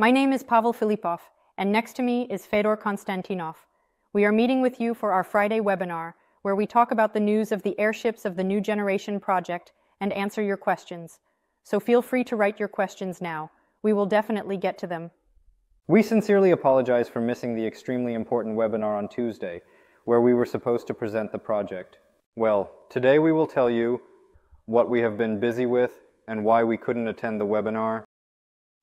My name is Pavel Filipov, and next to me is Fedor Konstantinov. We are meeting with you for our Friday webinar, where we talk about the news of the airships of the New Generation project and answer your questions. So feel free to write your questions now. We will definitely get to them. We sincerely apologize for missing the extremely important webinar on Tuesday, where we were supposed to present the project. Well, today we will tell you what we have been busy with and why we couldn't attend the webinar.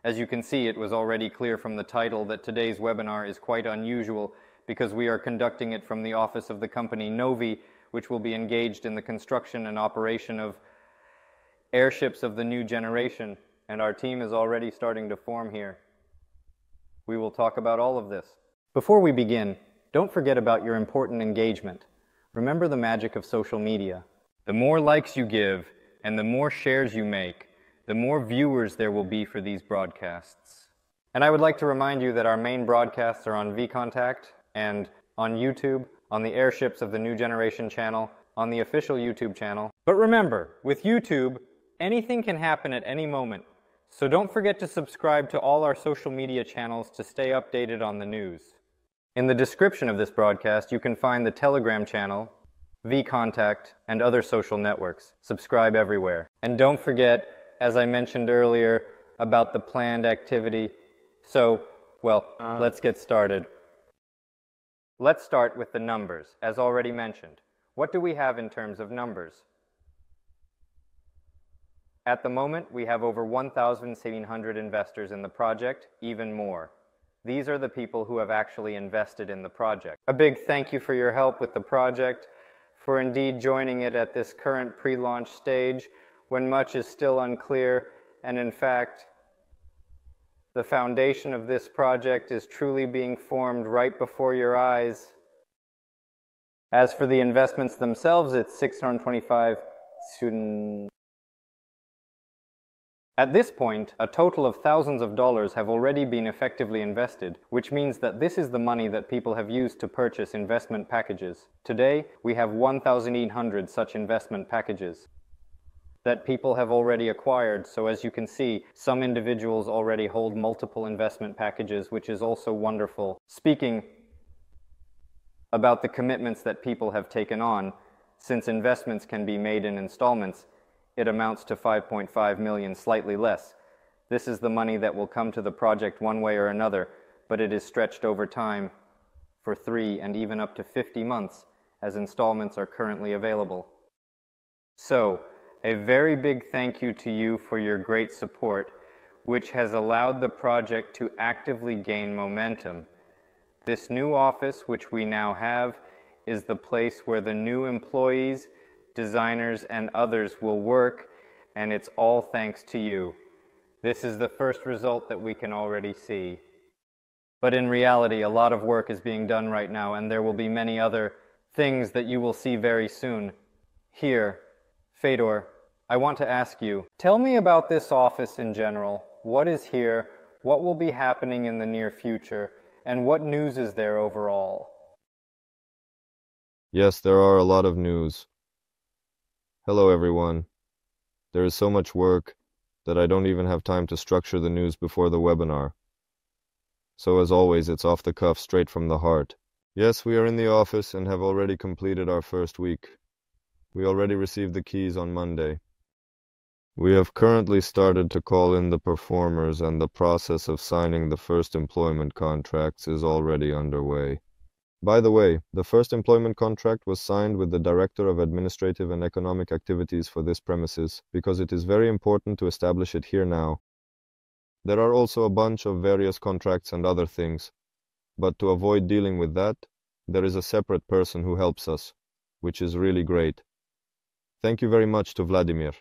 As you can see, it was already clear from the title that today's webinar is quite unusual because we are conducting it from the office of the company Nova, which will be engaged in the construction and operation of airships of the new generation, and our team is already starting to form here. We will talk about all of this. Before we begin, don't forget about your important engagement. Remember the magic of social media. The more likes you give, and the more shares you make, the more viewers there will be for these broadcasts. And I would like to remind you that our main broadcasts are on VKontakte and on YouTube, on the Airships of the New Generation channel, on the official YouTube channel. But remember, with YouTube, anything can happen at any moment. So don't forget to subscribe to all our social media channels to stay updated on the news. In the description of this broadcast, you can find the Telegram channel, VKontakte, and other social networks. Subscribe everywhere. And don't forget, as I mentioned earlier, about the planned activity. So, well, let's get started. Let's start with the numbers, as already mentioned. What do we have in terms of numbers? At the moment, we have over 1,700 investors in the project, even more. These are the people who have actually invested in the project. A big thank you for your help with the project, for indeed joining it at this current pre-launch stage, when much is still unclear, and in fact, the foundation of this project is truly being formed right before your eyes. As for the investments themselves, it's 625 students. At this point, a total of thousands of dollars have already been effectively invested, which means that this is the money that people have used to purchase investment packages. Today, we have 1,800 such investment packages that people have already acquired, so as you can see, some individuals already hold multiple investment packages, which is also wonderful. Speaking about the commitments that people have taken on, since investments can be made in installments, it amounts to 5.5 million, slightly less. This is the money that will come to the project one way or another, but it is stretched over time for 3 and even up to 50 months, as installments are currently available. So, a very big thank you to you for your great support, which has allowed the project to actively gain momentum. This new office, which we now have, is the place where the new employees, designers, and others will work, and it's all thanks to you. This is the first result that we can already see. But in reality, a lot of work is being done right now, and there will be many other things that you will see very soon. Here, Fedor, I want to ask you, tell me about this office in general. What is here? What will be happening in the near future? And what news is there overall? Yes, there are a lot of news. Hello, everyone. There is so much work that I don't even have time to structure the news before the webinar. So as always, it's off the cuff, straight from the heart. Yes, we are in the office and have already completed our first week. We already received the keys on Monday. We have currently started to call in the performers, and the process of signing the first employment contracts is already underway. By the way, the first employment contract was signed with the Director of Administrative and Economic Activities for this premises, because it is very important to establish it here now. There are also a bunch of various contracts and other things, but to avoid dealing with that, there is a separate person who helps us, which is really great. Thank you very much to Vladimir.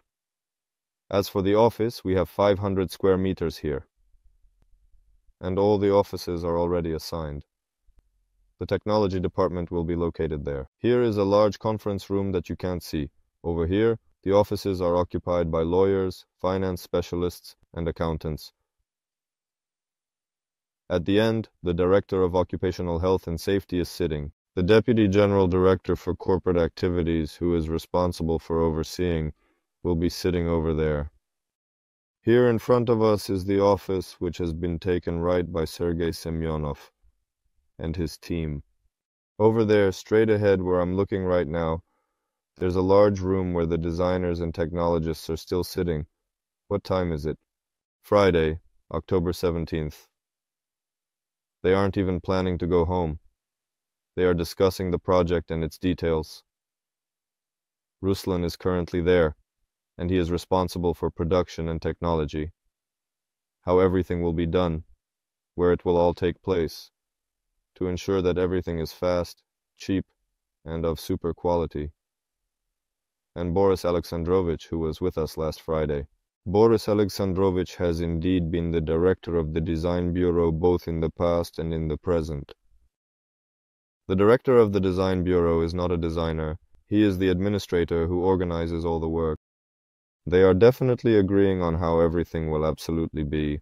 As for the office, we have 500 square meters here, and all the offices are already assigned. The technology department will be located there. Here is a large conference room that you can't see. Over here, the offices are occupied by lawyers, finance specialists, and accountants. At the end, the Director of Occupational Health and Safety is sitting. The Deputy General Director for Corporate Activities, who is responsible for overseeing, will be sitting over there. Here in front of us is the office, which has been taken right by Sergei Semyonov and his team. Over there, straight ahead where I'm looking right now, there's a large room where the designers and technologists are still sitting. What time is it? Friday, October 17th. They aren't even planning to go home. They are discussing the project and its details. Ruslan is currently there, and he is responsible for production and technology. How everything will be done, where it will all take place, to ensure that everything is fast, cheap, and of super quality. And Boris Alexandrovich, who was with us last Friday. Boris Alexandrovich has indeed been the director of the Design Bureau both in the past and in the present. The director of the Design Bureau is not a designer. He is the administrator who organizes all the work. They are definitely agreeing on how everything will absolutely be,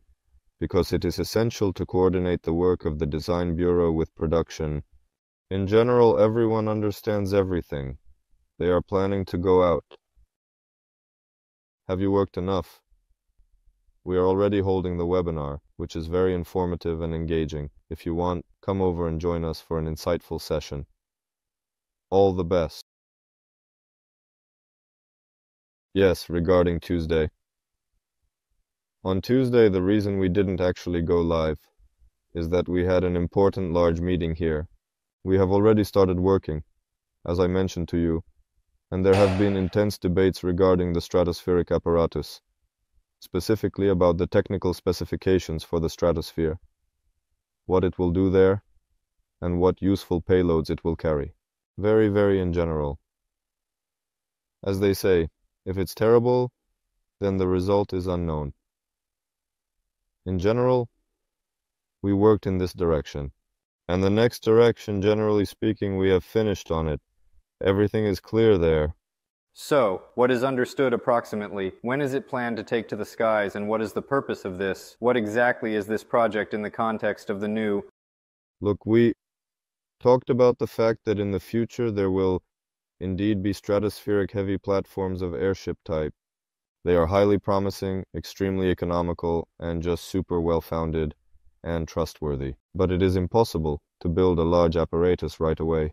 because it is essential to coordinate the work of the Design Bureau with production. In general, everyone understands everything. They are planning to go out. Have you worked enough? We are already holding the webinar, which is very informative and engaging. If you want, come over and join us for an insightful session. All the best. Yes, regarding Tuesday. On Tuesday, the reason we didn't actually go live is that we had an important large meeting here. We have already started working, as I mentioned to you, and there have been intense debates regarding the stratospheric apparatus, specifically about the technical specifications for the stratosphere, what it will do there, and what useful payloads it will carry. Very, very in general. As they say, if it's terrible, then the result is unknown. In general, we worked in this direction. And the next direction, generally speaking, we have finished on it. Everything is clear there. So, what is understood approximately? When is it planned to take to the skies, and what is the purpose of this? What exactly is this project in the context of the new? Look, we talked about the fact that in the future there will indeed be stratospheric heavy platforms of airship type. They are highly promising, extremely economical, and just super well-founded and trustworthy. But it is impossible to build a large apparatus right away.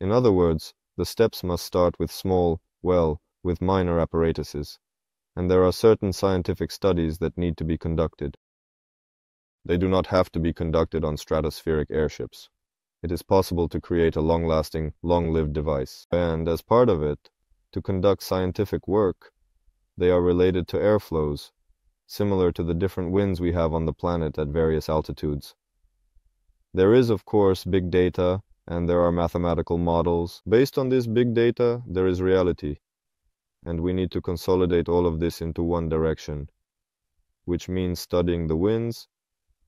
In other words, the steps must start with small, with minor apparatuses, and there are certain scientific studies that need to be conducted. They do not have to be conducted on stratospheric airships. It is possible to create a long-lasting, long-lived device. And as part of it, to conduct scientific work, they are related to airflows, similar to the different winds we have on the planet at various altitudes. There is, of course, big data, and there are mathematical models. Based on this big data, there is reality, and we need to consolidate all of this into one direction, which means studying the winds,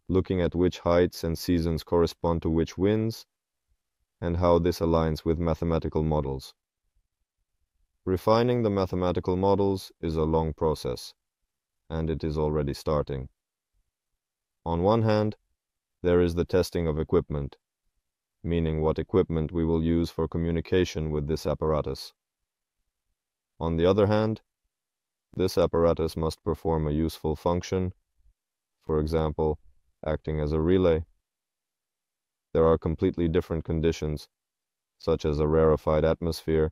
looking at which heights and seasons correspond to which winds, and how this aligns with mathematical models. Refining the mathematical models is a long process, and it is already starting. On one hand, there is the testing of equipment, meaning what equipment we will use for communication with this apparatus. On the other hand, this apparatus must perform a useful function, for example, acting as a relay. There are completely different conditions, such as a rarefied atmosphere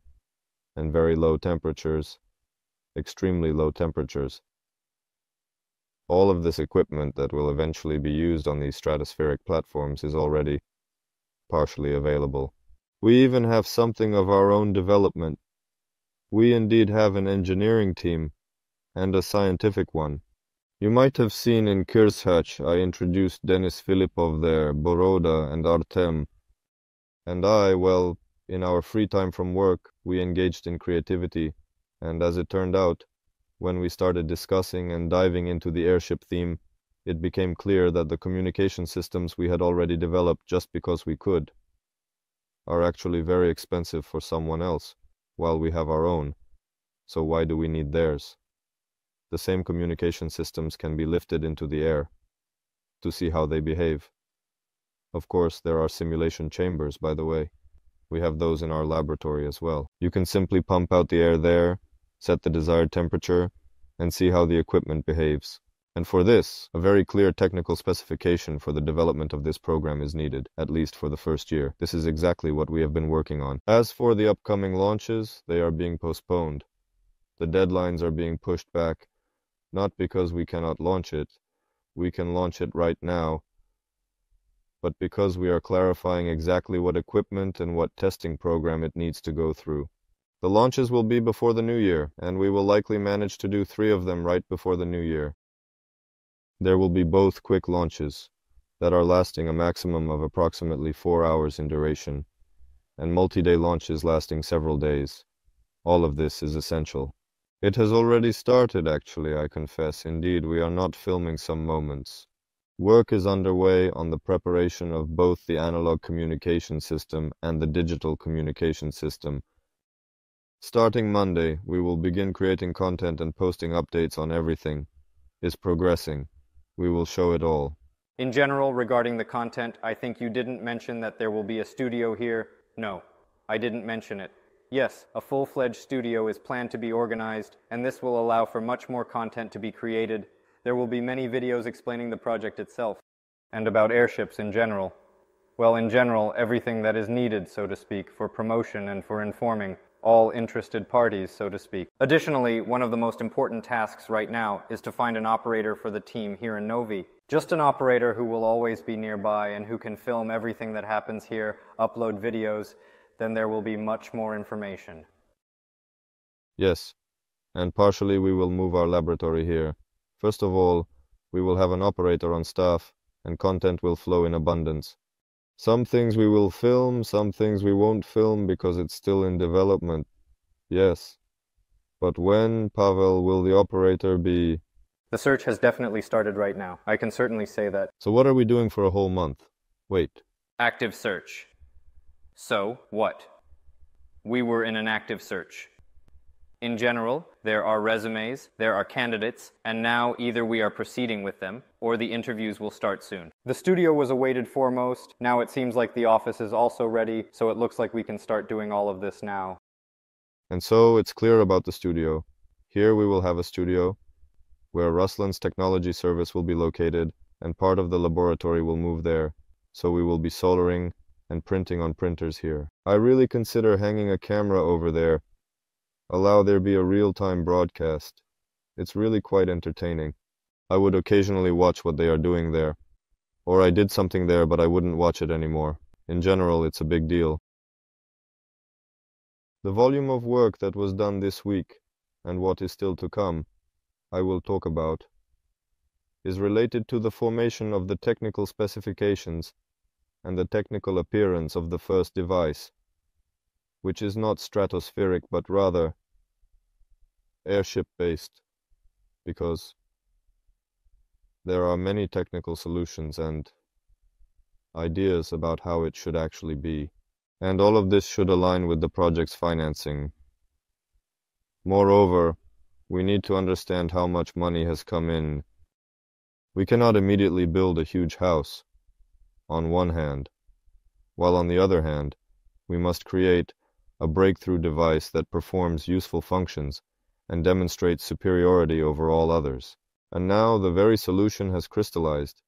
and very low temperatures, extremely low temperatures. All of this equipment that will eventually be used on these stratospheric platforms is already partially available. We even have something of our own development. We indeed have an engineering team, and a scientific one. You might have seen in Kirzhach I introduced Denis Filippov there, Boroda and Artem. And I, in our free time from work, we engaged in creativity, and as it turned out, when we started discussing and diving into the airship theme, it became clear that the communication systems we had already developed just because we could are actually very expensive for someone else, while we have our own, so why do we need theirs? The same communication systems can be lifted into the air to see how they behave. Of course, there are simulation chambers, by the way. We have those in our laboratory as well. You can simply pump out the air there, set the desired temperature, and see how the equipment behaves. And for this, a very clear technical specification for the development of this program is needed, at least for the first year. This is exactly what we have been working on. As for the upcoming launches, they are being postponed. The deadlines are being pushed back, not because we cannot launch it, we can launch it right now, but because we are clarifying exactly what equipment and what testing program it needs to go through. The launches will be before the new year, and we will likely manage to do 3 of them right before the new year. There will be both quick launches, that are lasting a maximum of approximately 4 hours in duration, and multi-day launches lasting several days. All of this is essential. It has already started, actually, I confess. Indeed, we are not filming some moments. Work is underway on the preparation of both the analog communication system and the digital communication system. Starting Monday, we will begin creating content and posting updates on everything. Is progressing. We will show it all. In general, regarding the content, I think you didn't mention that there will be a studio here. No, I didn't mention it. Yes, a full-fledged studio is planned to be organized, and this will allow for much more content to be created. There will be many videos explaining the project itself, and about airships in general. Well, in general, everything that is needed, so to speak, for promotion and for informing all interested parties, so to speak. Additionally, one of the most important tasks right now is to find an operator for the team here in Novi. Just an operator who will always be nearby and who can film everything that happens here, upload videos, then there will be much more information. Yes, and partially we will move our laboratory here. First of all, we will have an operator on staff, and content will flow in abundance. Some things we will film, some things we won't film because it's still in development. Yes. But when, Pavel, will the operator be? The search has definitely started right now. I can certainly say that. So what are we doing for a whole month? Wait. Active search. So, what? We were in an active search. In general, there are resumes, there are candidates, and now either we are proceeding with them, or the interviews will start soon. The studio was awaited foremost, now it seems like the office is also ready, so it looks like we can start doing all of this now. And so it's clear about the studio. Here we will have a studio, where Ruslan's technology service will be located, and part of the laboratory will move there, so we will be soldering and printing on printers here. I really consider hanging a camera over there. Allow there be a real-time broadcast. It's really quite entertaining. I would occasionally watch what they are doing there. Or I did something there, but I wouldn't watch it anymore. In general, it's a big deal. The volume of work that was done this week, and what is still to come, I will talk about, is related to the formation of the technical specifications and the technical appearance of the first device, which is not stratospheric, but rather airship-based, because there are many technical solutions and ideas about how it should actually be. And all of this should align with the project's financing. Moreover, we need to understand how much money has come in. We cannot immediately build a huge house, on one hand, while on the other hand, we must create a breakthrough device that performs useful functions and demonstrates superiority over all others. And now the very solution has crystallized.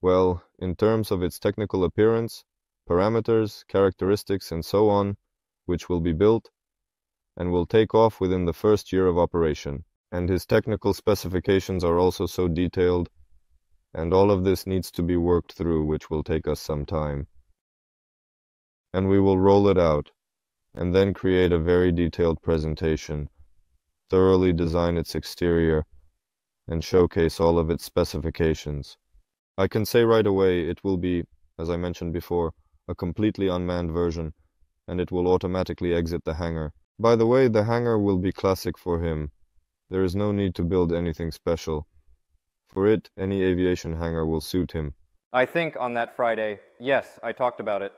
Well, in terms of its technical appearance, parameters, characteristics, and so on, which will be built and will take off within the first year of operation. And his technical specifications are also so detailed, and all of this needs to be worked through, which will take us some time. And we will roll it out, and then create a very detailed presentation, thoroughly design its exterior, and showcase all of its specifications. I can say right away it will be, as I mentioned before, a completely unmanned version, and it will automatically exit the hangar. By the way, the hangar will be classic for him. There is no need to build anything special. For it, any aviation hangar will suit him. I think on that Friday, yes, I talked about it.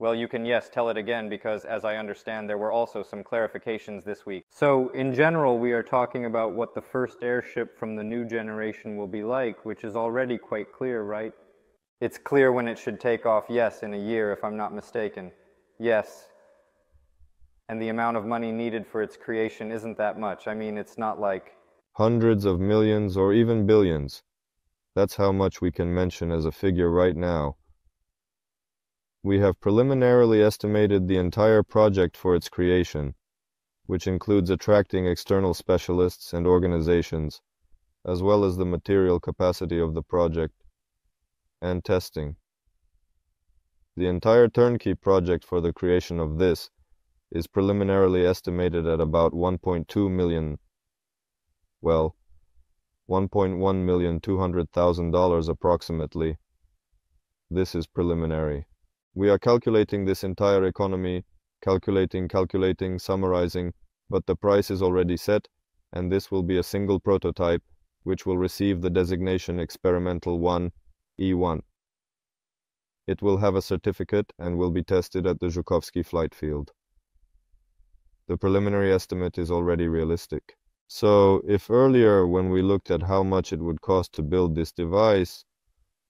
Well, you can, yes, tell it again, because as I understand, there were also some clarifications this week. So, in general, we are talking about what the first airship from the new generation will be like, which is already quite clear, right? It's clear when it should take off, yes, in a year, if I'm not mistaken. Yes. and the amount of money needed for its creation isn't that much. I mean, it's not like hundreds of millions or even billions. That's how much we can mention as a figure right now. We have preliminarily estimated the entire project for its creation, which includes attracting external specialists and organizations, as well as the material capacity of the project, and testing. The entire turnkey project for the creation of this is preliminarily estimated at about 1.2 million, well, $1,200,000 approximately. This is preliminary. We are calculating this entire economy, calculating, summarizing, but the price is already set, and this will be a single prototype, which will receive the designation Experimental 1, E1. It will have a certificate and will be tested at the Zhukovsky flight field. The preliminary estimate is already realistic. So, if earlier when we looked at how much it would cost to build this device,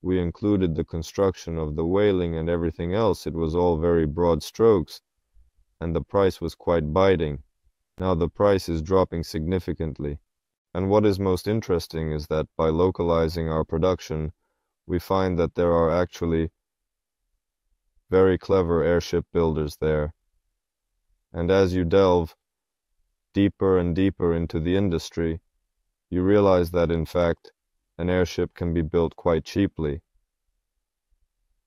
we included the construction of the whaling and everything else, it was all very broad strokes, and the price was quite biting. Now the price is dropping significantly. And what is most interesting is that by localizing our production, we find that there are actually very clever airship builders there. And as you delve deeper and deeper into the industry, you realize that in fact, an airship can be built quite cheaply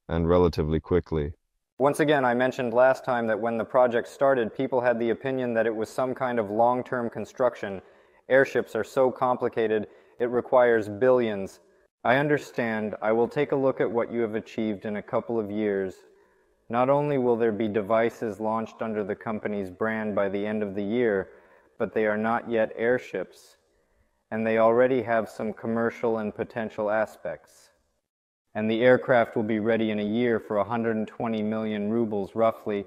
and relatively quickly. Once again, I mentioned last time that when the project started, people had the opinion that it was some kind of long-term construction. Airships are so complicated, it requires billions. I understand. I will take a look at what you have achieved in a couple of years. Not only will there be devices launched under the company's brand by the end of the year, but they are not yet airships. And they already have some commercial and potential aspects. And the aircraft will be ready in a year for 120 million rubles, roughly,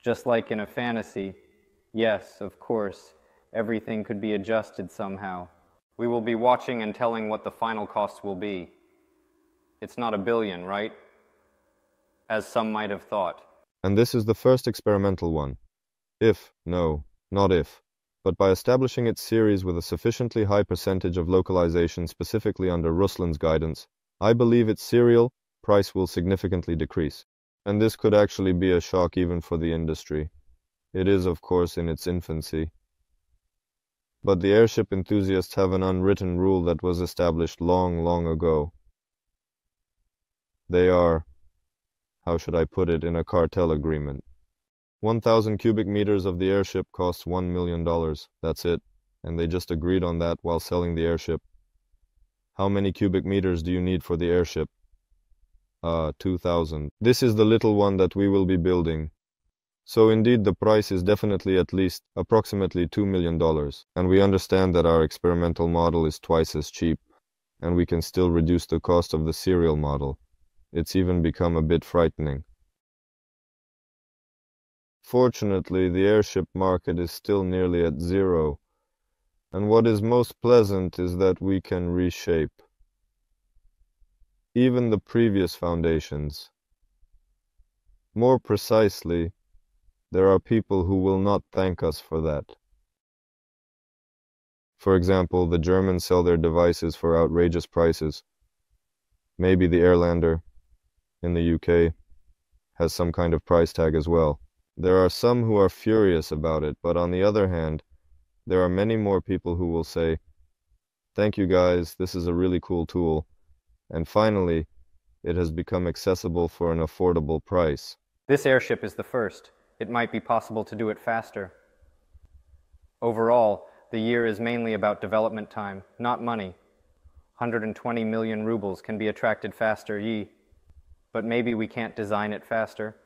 just like in a fantasy. Yes, of course, everything could be adjusted somehow. We will be watching and telling what the final costs will be. It's not $1 billion, right? As some might have thought. And this is the first experimental one. If, no, not if. But by establishing its series with a sufficiently high percentage of localization specifically under Ruslan's guidance, I believe its serial price will significantly decrease. And this could actually be a shock even for the industry. It is, of course, in its infancy. But the airship enthusiasts have an unwritten rule that was established long, long ago. They are, how should I put it, in a cartel agreement. 1,000 cubic meters of the airship costs $1 million, that's it, and they just agreed on that while selling the airship. How many cubic meters do you need for the airship? 2,000. This is the little one that we will be building. So indeed the price is definitely at least approximately $2 million, and we understand that our experimental model is twice as cheap, and we can still reduce the cost of the serial model. It's even become a bit frightening. Fortunately, the airship market is still nearly at zero, and what is most pleasant is that we can reshape even the previous foundations. More precisely, there are people who will not thank us for that. For example, the Germans sell their devices for outrageous prices. Maybe the Airlander, in the UK, has some kind of price tag as well. There are some who are furious about it, but on the other hand, there are many more people who will say, "Thank you guys, this is a really cool tool," and finally, it has become accessible for an affordable price. This airship is the first. It might be possible to do it faster. Overall, the year is mainly about development time, not money. 120 million rubles can be attracted faster, ye. But maybe we can't design it faster.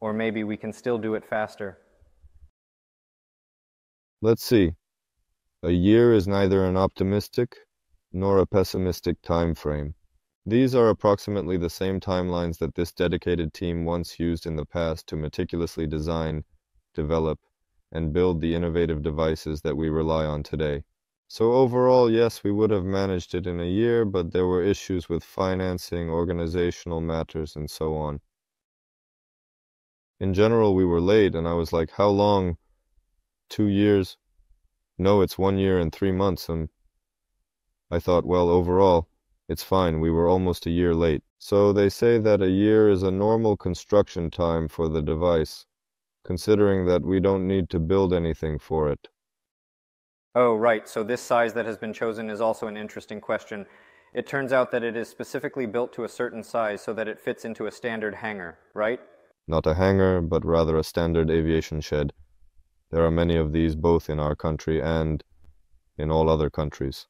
Or maybe we can still do it faster. Let's see. A year is neither an optimistic nor a pessimistic time frame. These are approximately the same timelines that this dedicated team once used in the past to meticulously design, develop, and build the innovative devices that we rely on today. So overall, yes, we would have managed it in a year, but there were issues with financing, organizational matters, and so on. in general, we were late, and I was like, how long? 2 years? No, it's 1 year and 3 months, and I thought, well, overall, it's fine. We were almost a year late. So they say that a year is a normal construction time for the device, considering that we don't need to build anything for it. Oh, right. So this size that has been chosen is also an interesting question. It turns out that it is specifically built to a certain size so that it fits into a standard hangar, right? Not a hangar, but rather a standard aviation shed. There are many of these both in our country and in all other countries.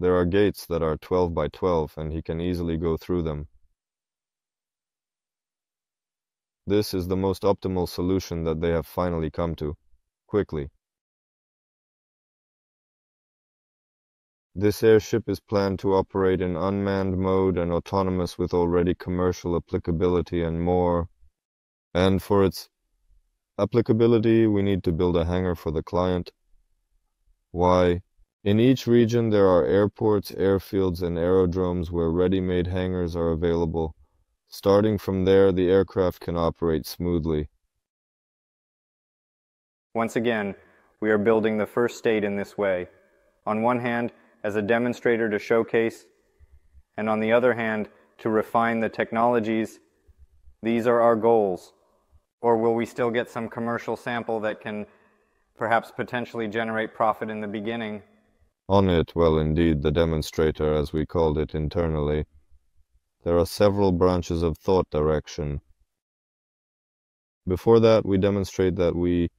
There are gates that are 12 by 12, and he can easily go through them. This is the most optimal solution that they have finally come to, quickly. This airship is planned to operate in unmanned mode and autonomous with already commercial applicability and more. And for its applicability, we need to build a hangar for the client. Why? In each region there are airports, airfields, and aerodromes where ready-made hangars are available. Starting from there, the aircraft can operate smoothly. Once again, we are building the first state in this way. On one hand, as a demonstrator to showcase, and on the other hand, to refine the technologies. These are our goals. Or will we still get some commercial sample that can perhaps potentially generate profit in the beginning? On it, well, indeed, the demonstrator, as we called it internally. There are several branches of thought direction. Before that, we demonstrate that we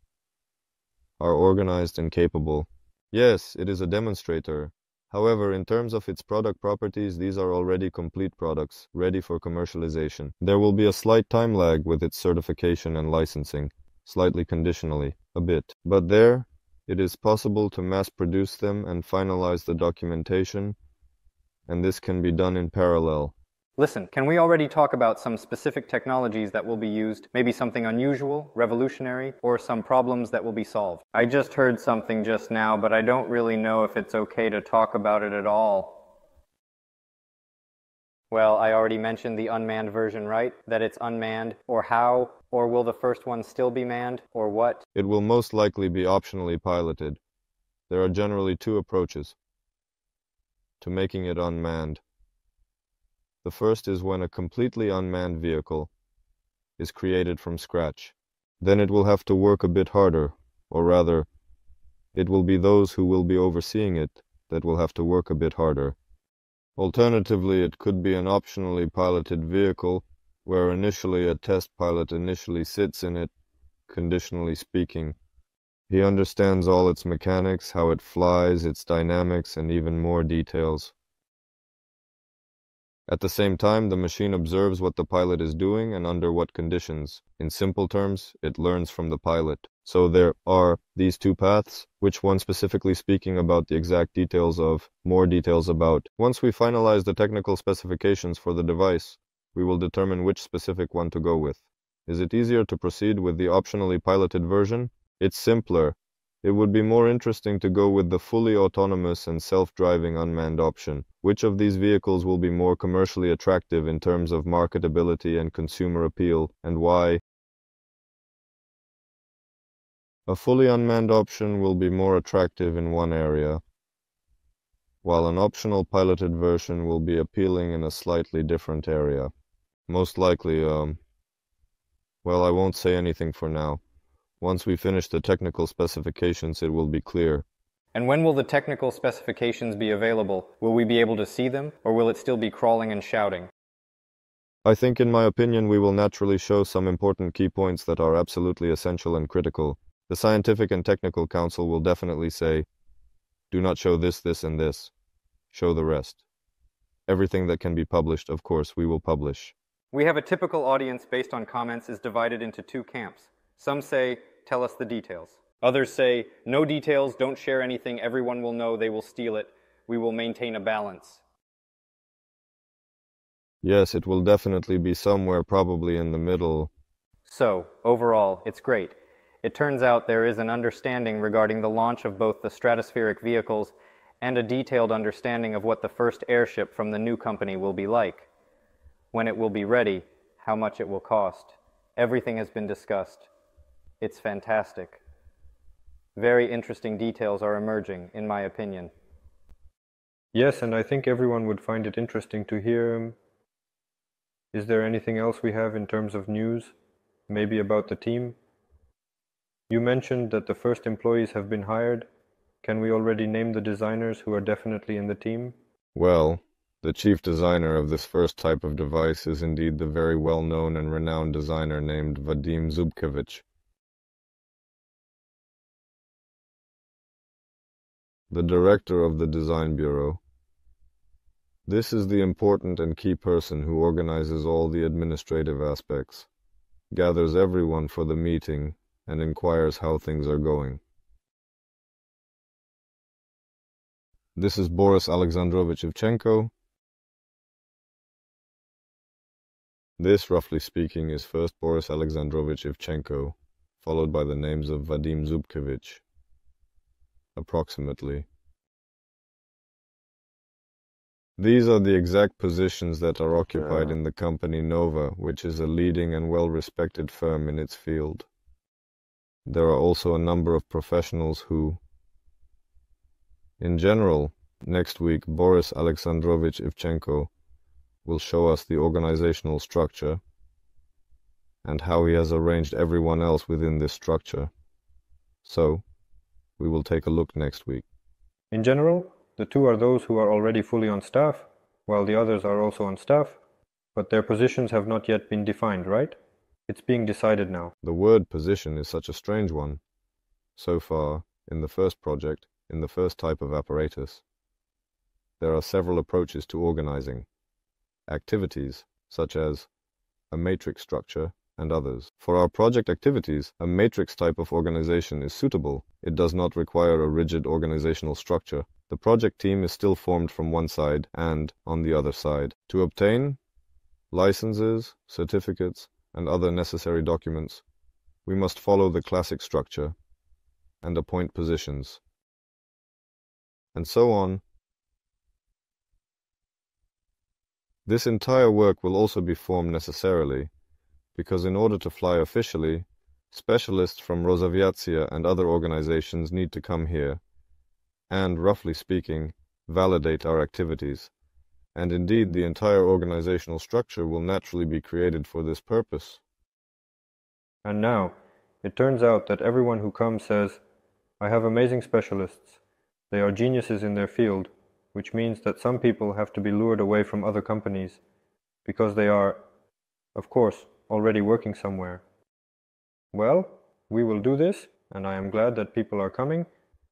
are organized and capable. Yes, it is a demonstrator. However, in terms of its product properties, these are already complete products, ready for commercialization. There will be a slight time lag with its certification and licensing, slightly conditionally, a bit. But there, it is possible to mass-produce them and finalize the documentation, and this can be done in parallel. Listen, can we already talk about some specific technologies that will be used? Maybe something unusual, revolutionary, or some problems that will be solved? I just heard something just now, but I don't really know if it's okay to talk about it at all. Well, I already mentioned the unmanned version, right? That it's unmanned, or how? Or will the first one still be manned, or what? It will most likely be optionally piloted. There are generally two approaches to making it unmanned. The first is when a completely unmanned vehicle is created from scratch. Then it will have to work a bit harder, or rather, it will be those who will be overseeing it that will have to work a bit harder. Alternatively, it could be an optionally piloted vehicle where initially a test pilot sits in it, conditionally speaking. He understands all its mechanics, how it flies, its dynamics, and even more details. At the same time, the machine observes what the pilot is doing and under what conditions. In simple terms, it learns from the pilot. So there are these two paths, which one specifically speaking about the exact details of, more details about. Once we finalize the technical specifications for the device, we will determine which specific one to go with. Is it easier to proceed with the optionally piloted version? It's simpler. It would be more interesting to go with the fully autonomous and self-driving unmanned option. Which of these vehicles will be more commercially attractive in terms of marketability and consumer appeal, and why? A fully unmanned option will be more attractive in one area, while an optional piloted version will be appealing in a slightly different area. Most likely, well, I won't say anything for now. Once we finish the technical specifications, it will be clear. And when will the technical specifications be available? Will we be able to see them, or will it still be crawling and shouting? I think, in my opinion, we will naturally show some important key points that are absolutely essential and critical. The Scientific and Technical Council will definitely say, do not show this, this, and this. Show the rest. Everything that can be published, of course, we will publish. We have a typical audience based on comments is divided into two camps. Some say, tell us the details. Others say, no details, don't share anything, everyone will know, they will steal it. We will maintain a balance. Yes, it will definitely be somewhere probably in the middle. So, overall, it's great. It turns out there is an understanding regarding the launch of both the stratospheric vehicles and a detailed understanding of what the first airship from the new company will be like, when it will be ready, how much it will cost, Everything has been discussed. It's fantastic. Very interesting details are emerging, in my opinion. Yes, and I think everyone would find it interesting to hear. Is there anything else we have in terms of news? Maybe about the team? You mentioned that the first employees have been hired. Can we already name the designers who are definitely in the team? Well, the chief designer of this first type of device is indeed the very well-known and renowned designer named Vadim Zubkevich. The director of the design bureau. This is the important and key person who organizes all the administrative aspects, gathers everyone for the meeting, and inquires how things are going. This is Boris Alexandrovich Ivchenko. This, roughly speaking, is first Boris Alexandrovich Ivchenko, followed by the names of Vadim Zubkevich. Approximately. These are the exact positions that are occupied in the company Nova, which is a leading and well-respected firm in its field. There are also a number of professionals who... In general, next week Boris Alexandrovich Ivchenko will show us the organizational structure and how he has arranged everyone else within this structure. So, we will take a look next week. In general, the two are those who are already fully on staff, while the others are also on staff, but their positions have not yet been defined, right? It's being decided now. The word position is such a strange one. So far, in the first project, in the first type of apparatus, there are several approaches to organizing. Activities, such as a matrix structure, and others. For our project activities, a matrix type of organization is suitable. It does not require a rigid organizational structure. The project team is still formed from one side and on the other side. To obtain licenses, certificates, and other necessary documents, we must follow the classic structure and appoint positions, and so on. This entire work will also be formed necessarily, because in order to fly officially, specialists from Rosaviatsia and other organizations need to come here, and, roughly speaking, validate our activities. And indeed, the entire organizational structure will naturally be created for this purpose. And now, it turns out that everyone who comes says, "I have amazing specialists. They are geniuses in their field," which means that some people have to be lured away from other companies, because they are, of course, already working somewhere. Well, we will do this, and I am glad that people are coming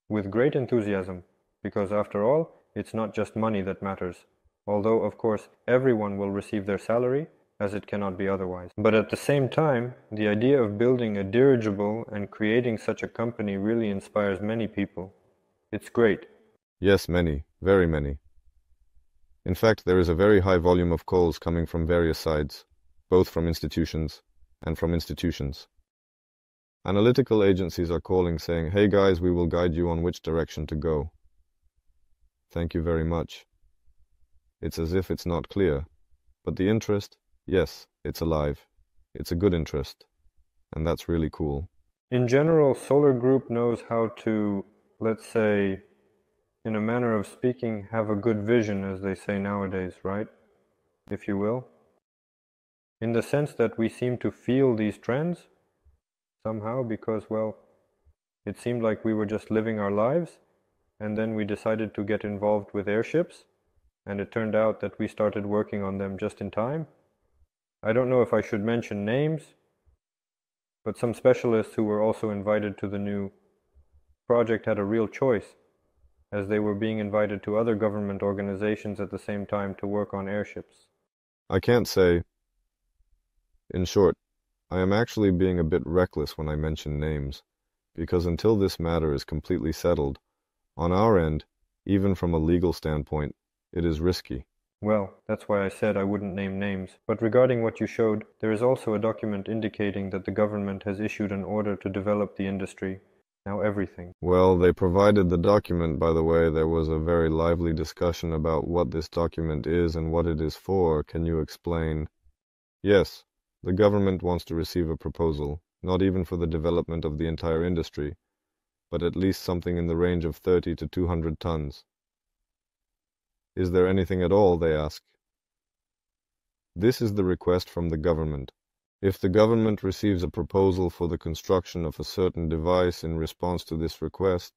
with great enthusiasm, because after all, it's not just money that matters, although of course everyone will receive their salary, as it cannot be otherwise. But at the same time, the idea of building a dirigible and creating such a company really inspires many people. It's great. Yes, many, very many. In fact, there is a very high volume of calls coming from various sides, both from institutions and from institutions. Analytical agencies are calling saying, "Hey guys, we will guide you on which direction to go. Thank you very much." It's as if it's not clear, but the interest, yes, it's alive. It's a good interest, and that's really cool. In general, SOLARGROUP knows how to, let's say, in a manner of speaking, have a good vision, as they say nowadays, right? If you will. In the sense that we seem to feel these trends somehow because, well, it seemed like we were just living our lives, and then we decided to get involved with airships, and it turned out that we started working on them just in time. I don't know if I should mention names, but some specialists who were also invited to the new project had a real choice, as they were being invited to other government organizations at the same time to work on airships. I can't say. In short, I am actually being a bit reckless when I mention names, because until this matter is completely settled, on our end, even from a legal standpoint, it is risky. Well, that's why I said I wouldn't name names. But regarding what you showed, there is also a document indicating that the government has issued an order to develop the industry. Now everything. Well, they provided the document, by the way. There was a very lively discussion about what this document is and what it is for. Can you explain? Yes. The government wants to receive a proposal, not even for the development of the entire industry, but at least something in the range of 30 to 200 tons. Is there anything at all, they ask. This is the request from the government. If the government receives a proposal for the construction of a certain device in response to this request,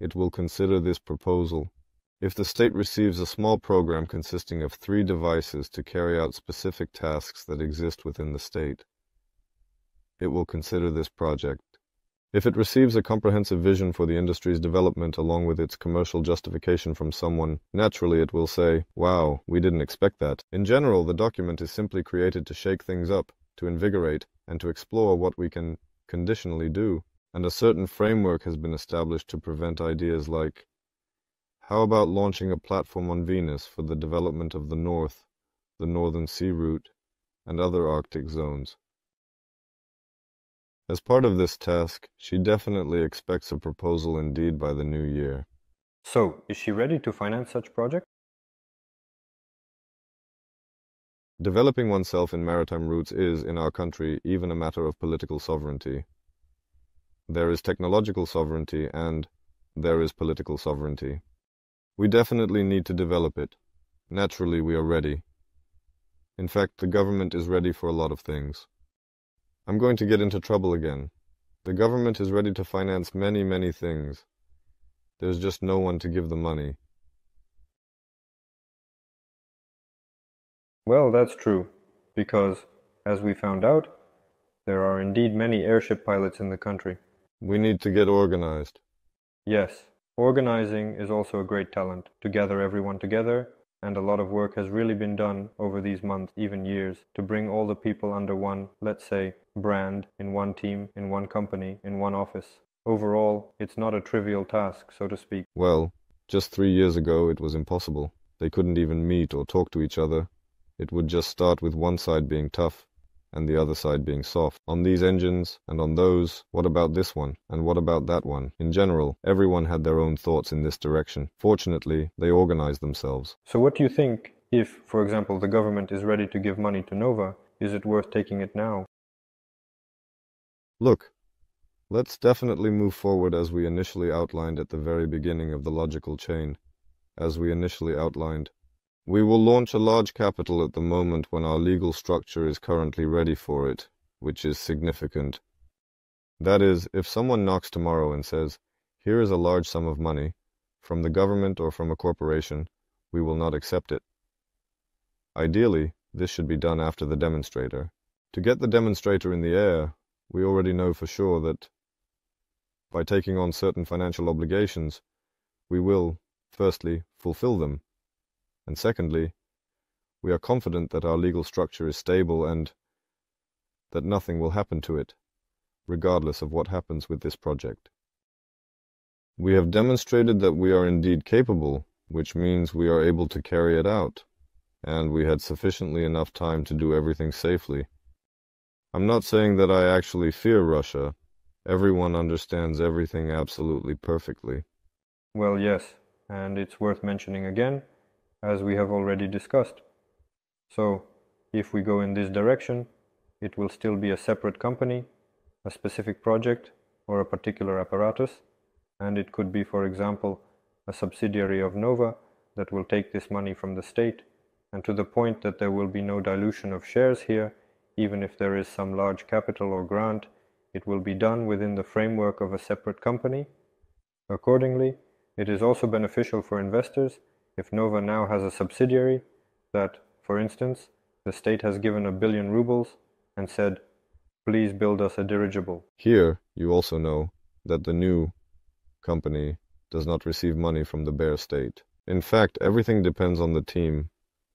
it will consider this proposal. If the state receives a small program consisting of 3 devices to carry out specific tasks that exist within the state, it will consider this project. If it receives a comprehensive vision for the industry's development along with its commercial justification from someone, naturally it will say, "Wow, we didn't expect that." In general, the document is simply created to shake things up, to invigorate, and to explore what we can conditionally do. And a certain framework has been established to prevent ideas like, how about launching a platform on Venus for the development of the North, the Northern Sea Route, and other Arctic zones? As part of this task, she definitely expects a proposal indeed by the new year. So, is she ready to finance such project? Developing oneself in maritime routes is, in our country, even a matter of political sovereignty. There is technological sovereignty and there is political sovereignty. We definitely need to develop it. Naturally, we are ready. In fact, the government is ready for a lot of things. I'm going to get into trouble again. The government is ready to finance many, many things. There's just no one to give the money. Well, that's true, because, as we found out, there are indeed many airship pilots in the country. We need to get organized. Yes. Organizing is also a great talent, to gather everyone together, and a lot of work has really been done over these months, even years, to bring all the people under one, let's say, brand, in one team, in one company, in one office. Overall, it's not a trivial task, so to speak. Well, just 3 years ago it was impossible. They couldn't even meet or talk to each other. It would just start with one side being tough, and the other side being soft. On these engines, and on those, what about this one, and what about that one? In general, everyone had their own thoughts in this direction. Fortunately, they organized themselves. So what do you think, if, for example, the government is ready to give money to Nova, is it worth taking it now? Look, let's definitely move forward as we initially outlined at the very beginning of the logical chain, as we initially outlined. We will launch a large capital at the moment when our legal structure is currently ready for it, which is significant. That is, if someone knocks tomorrow and says, here is a large sum of money, from the government or from a corporation, we will not accept it. Ideally, this should be done after the demonstrator. To get the demonstrator in the air, we already know for sure that, by taking on certain financial obligations, we will, firstly, fulfill them. And secondly, we are confident that our legal structure is stable and that nothing will happen to it, regardless of what happens with this project. We have demonstrated that we are indeed capable, which means we are able to carry it out, and we had sufficiently enough time to do everything safely. I'm not saying that I actually fear Russia. Everyone understands everything absolutely perfectly. Well, yes, and it's worth mentioning again, as we have already discussed. So, if we go in this direction, it will still be a separate company, a specific project, or a particular apparatus, and it could be, for example, a subsidiary of Nova that will take this money from the state, and to the point that there will be no dilution of shares here, even if there is some large capital or grant, it will be done within the framework of a separate company. Accordingly, it is also beneficial for investors if Nova now has a subsidiary that, for instance, the state has given 1 billion rubles and said, please build us a dirigible. Here, you also know that the new company does not receive money from the bare state. In fact, everything depends on the team,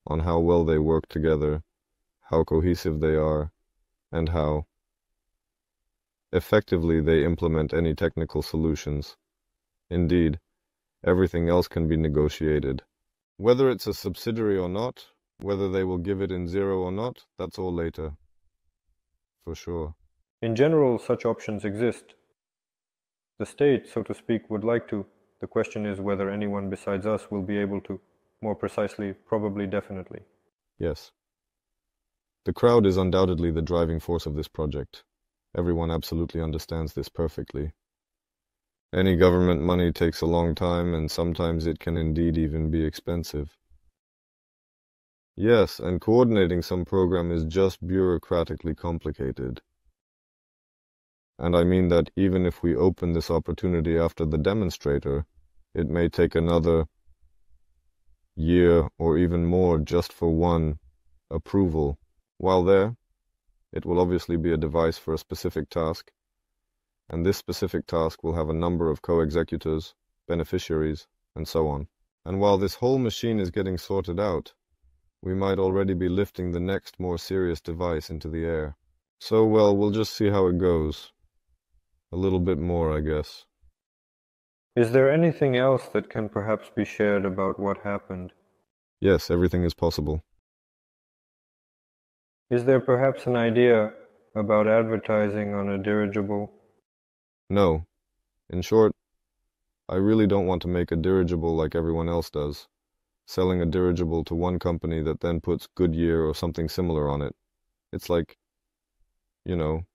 on how well they work together, how cohesive they are, and how effectively they implement any technical solutions. Indeed, everything else can be negotiated. Whether it's a subsidiary or not, whether they will give it in zero or not, that's all later. For sure. In general, such options exist. The state, so to speak, would like to. The question is whether anyone besides us will be able to. More precisely, probably definitely. Yes. The crowd is undoubtedly the driving force of this project. Everyone absolutely understands this perfectly. Any government money takes a long time, and sometimes it can indeed even be expensive. Yes, and coordinating some program is just bureaucratically complicated. And I mean that even if we open this opportunity after the demonstrator, it may take another year or even more just for one approval. While there, it will obviously be a device for a specific task, and this specific task will have a number of co-executors, beneficiaries, and so on. And while this whole machine is getting sorted out, we might already be lifting the next more serious device into the air. So, well, we'll just see how it goes. A little bit more, I guess. Is there anything else that can perhaps be shared about what happened? Yes, everything is possible. Is there perhaps an idea about advertising on a dirigible? No. In short, I really don't want to make a dirigible like everyone else does, selling a dirigible to one company that then puts Goodyear or something similar on it. It's like, you know,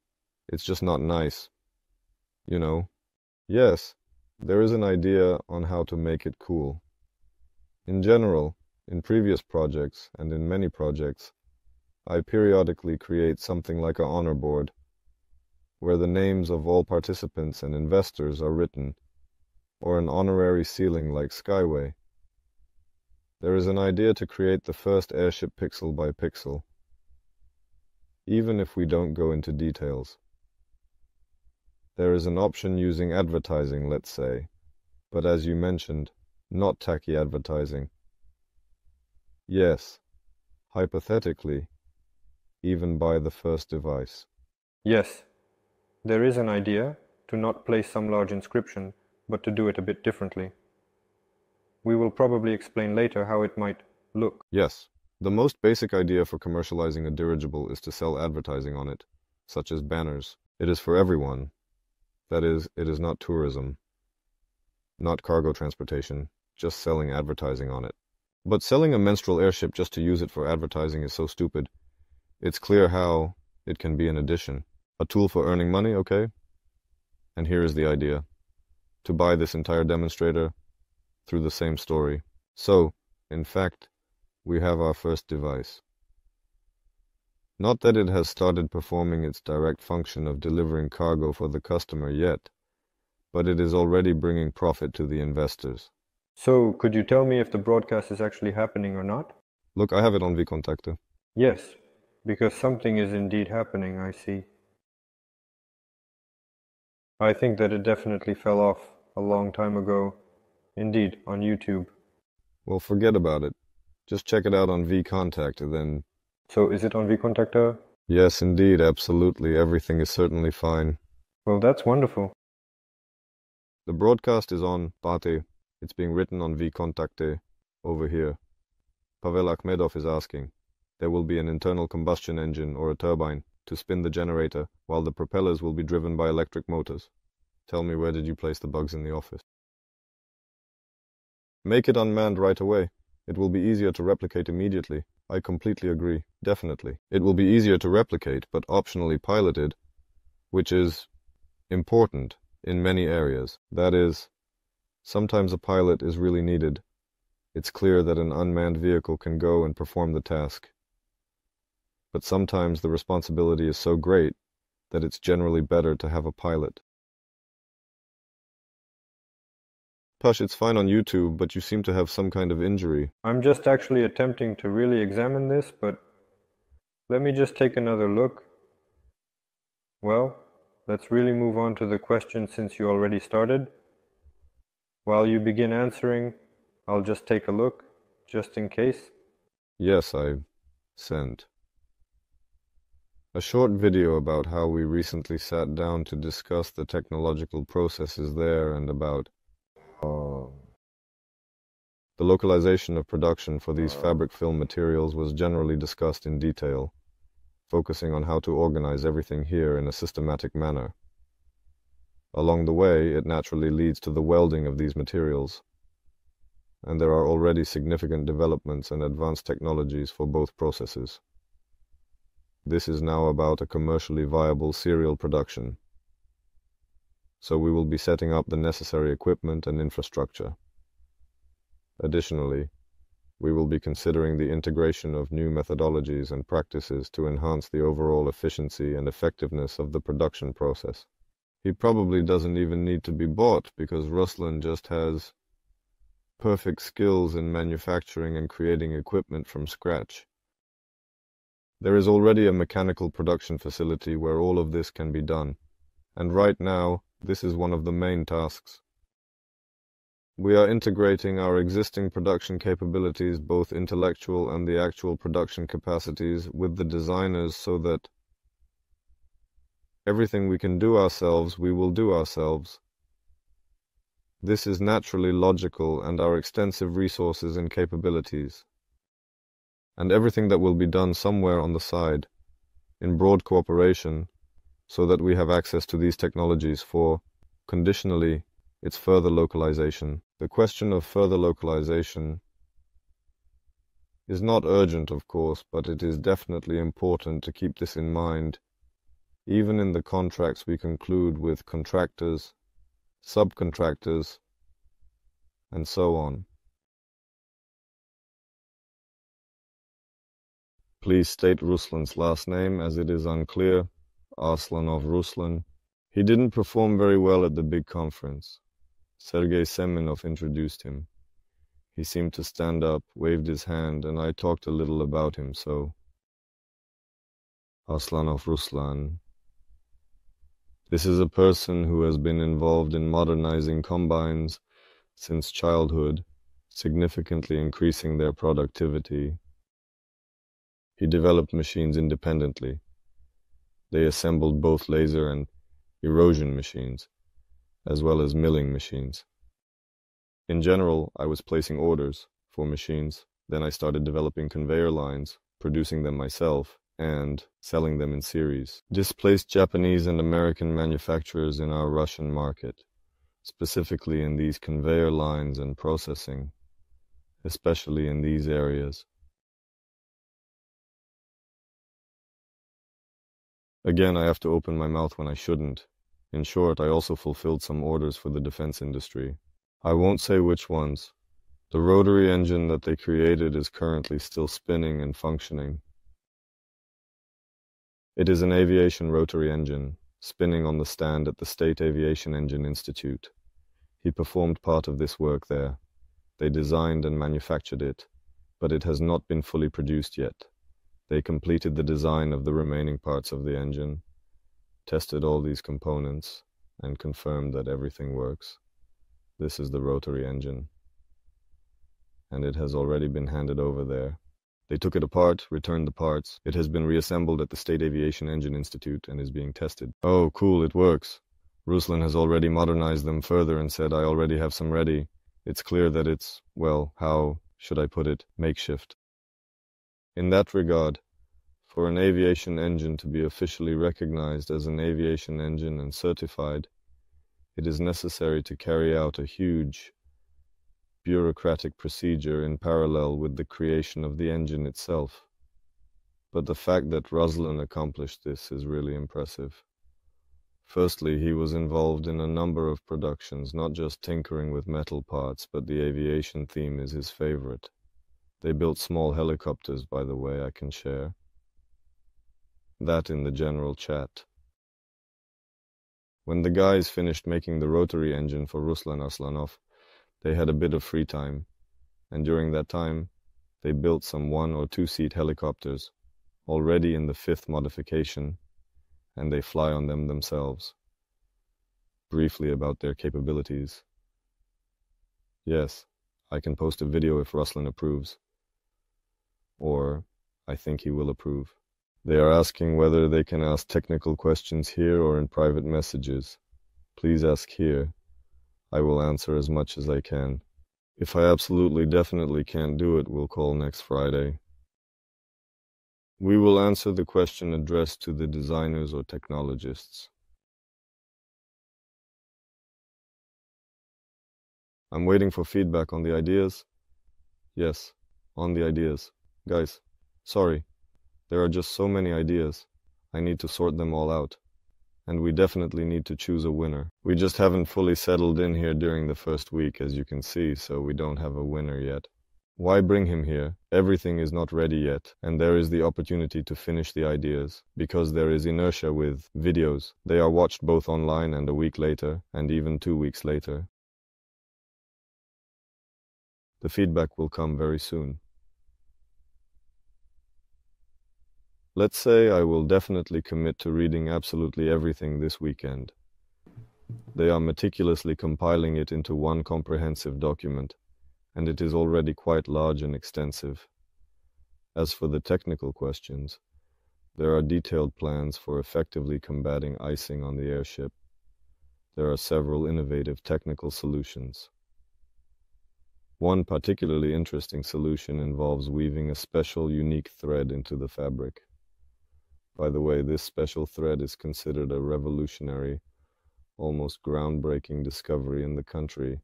it's just not nice. You know? Yes, there is an idea on how to make it cool. In general, in previous projects, and in many projects, I periodically create something like an honor board, where the names of all participants and investors are written, or an honorary ceiling like Skyway. There is an idea to create the first airship pixel by pixel, even if we don't go into details. There is an option using advertising, let's say, but as you mentioned, not tacky advertising. Yes, hypothetically, even by the first device. Yes, there is an idea to not place some large inscription, but to do it a bit differently. We will probably explain later how it might look. Yes, the most basic idea for commercializing a dirigible is to sell advertising on it, such as banners. It is for everyone. That is, it is not tourism, not cargo transportation, just selling advertising on it. But selling a menstrual airship just to use it for advertising is so stupid. It's clear how it can be an addition. A tool for earning money, okay? And here is the idea. To buy this entire demonstrator through the same story. So, in fact, we have our first device. Not that it has started performing its direct function of delivering cargo for the customer yet, but it is already bringing profit to the investors. So, could you tell me if the broadcast is actually happening or not? Look, I have it on VKontakte. Yes. Because something is indeed happening, I see. I think that it definitely fell off a long time ago. Indeed, on YouTube. Well, forget about it. Just check it out on VKontakte, then. So, is it on VKontakte? Yes, indeed, absolutely. Everything is certainly fine. Well, that's wonderful. The broadcast is on Pate. It's being written on VKontakte, over here. Pavel Akhmedov is asking. There will be an internal combustion engine or a turbine to spin the generator, while the propellers will be driven by electric motors. Tell me, where did you place the bugs in the office? Make it unmanned right away. It will be easier to replicate immediately. I completely agree. Definitely. It will be easier to replicate, but optionally piloted, which is important in many areas. That is, sometimes a pilot is really needed. It's clear that an unmanned vehicle can go and perform the task. But sometimes the responsibility is so great that it's generally better to have a pilot. Push, it's fine on YouTube, but you seem to have some kind of injury. I'm just actually attempting to really examine this, but let me just take another look. Well, let's really move on to the question since you already started. While you begin answering, I'll just take a look, just in case. Yes, I sent a short video about how we recently sat down to discuss the technological processes there and about the localization of production for these fabric film materials was generally discussed in detail, focusing on how to organize everything here in a systematic manner. Along the way, it naturally leads to the welding of these materials, and there are already significant developments and advanced technologies for both processes. This is now about a commercially viable serial production. So we will be setting up the necessary equipment and infrastructure. Additionally, we will be considering the integration of new methodologies and practices to enhance the overall efficiency and effectiveness of the production process. He probably doesn't even need to be bought because Ruslan just has perfect skills in manufacturing and creating equipment from scratch. There is already a mechanical production facility where all of this can be done, and right now, this is one of the main tasks. We are integrating our existing production capabilities, both intellectual and the actual production capacities, with the designers so that everything we can do ourselves, we will do ourselves. This is naturally logical and our extensive resources and capabilities. And everything that will be done somewhere on the side, in broad cooperation, so that we have access to these technologies for, conditionally, its further localization. The question of further localization is not urgent, of course, but it is definitely important to keep this in mind, even in the contracts we conclude with contractors, subcontractors, and so on. Please state Ruslan's last name, as it is unclear. Arslanov Ruslan. He didn't perform very well at the big conference. Sergei Semyonov introduced him. He seemed to stand up, waved his hand, and I talked a little about him, so... Arslanov Ruslan. This is a person who has been involved in modernizing combines since childhood, significantly increasing their productivity. He developed machines independently. They assembled both laser and erosion machines, as well as milling machines. In general, I was placing orders for machines, then I started developing conveyor lines, producing them myself, and selling them in series. Displaced Japanese and American manufacturers in our Russian market, specifically in these conveyor lines and processing, especially in these areas. Again, I have to open my mouth when I shouldn't. In short, I also fulfilled some orders for the defense industry. I won't say which ones. The rotary engine that they created is currently still spinning and functioning. It is an aviation rotary engine, spinning on the stand at the State Aviation Engine Institute. He performed part of this work there. They designed and manufactured it, but it has not been fully produced yet. They completed the design of the remaining parts of the engine, tested all these components, and confirmed that everything works. This is the rotary engine, and it has already been handed over there. They took it apart, returned the parts. It has been reassembled at the State Aviation Engine Institute and is being tested. Oh, cool, it works. Ruslan has already modernized them further and said, I already have some ready. It's clear that it's, well, how should I put it, makeshift. In that regard, for an aviation engine to be officially recognized as an aviation engine and certified, it is necessary to carry out a huge bureaucratic procedure in parallel with the creation of the engine itself. But the fact that Ruslan accomplished this is really impressive. Firstly, he was involved in a number of productions, not just tinkering with metal parts, but the aviation theme is his favorite. They built small helicopters, by the way, I can share. That in the general chat. When the guys finished making the rotary engine for Ruslan Arslanov, they had a bit of free time, and during that time, they built some 1- or 2-seat helicopters, already in the 5th modification, and they fly on them themselves. Briefly about their capabilities. Yes, I can post a video if Ruslan approves. Or, I think he will approve. They are asking whether they can ask technical questions here or in private messages. Please ask here. I will answer as much as I can. If I absolutely definitely can't do it, we'll call next Friday. We will answer the question addressed to the designers or technologists. I'm waiting for feedback on the ideas. Yes, on the ideas. Guys, sorry. There are just so many ideas. I need to sort them all out. And we definitely need to choose a winner. We just haven't fully settled in here during the first week, as you can see, so we don't have a winner yet. Why bring him here? Everything is not ready yet, and there is the opportunity to finish the ideas, because there is inertia with videos. They are watched both online and a week later, and even 2 weeks later. The feedback will come very soon. Let's say I will definitely commit to reading absolutely everything this weekend. They are meticulously compiling it into one comprehensive document, and it is already quite large and extensive. As for the technical questions, there are detailed plans for effectively combating icing on the airship. There are several innovative technical solutions. One particularly interesting solution involves weaving a special, unique thread into the fabric. By the way, this special thread is considered a revolutionary, almost groundbreaking discovery in the country.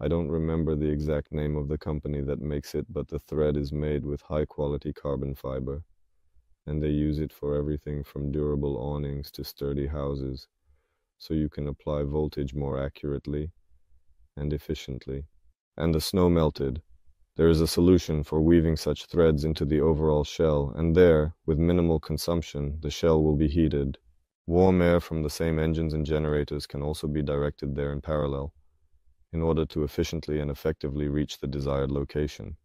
I don't remember the exact name of the company that makes it, but the thread is made with high-quality carbon fiber, and they use it for everything from durable awnings to sturdy houses, so you can apply voltage more accurately and efficiently. And the snow melted. There is a solution for weaving such threads into the overall shell, and there, with minimal consumption, the shell will be heated. Warm air from the same engines and generators can also be directed there in parallel, in order to efficiently and effectively reach the desired location.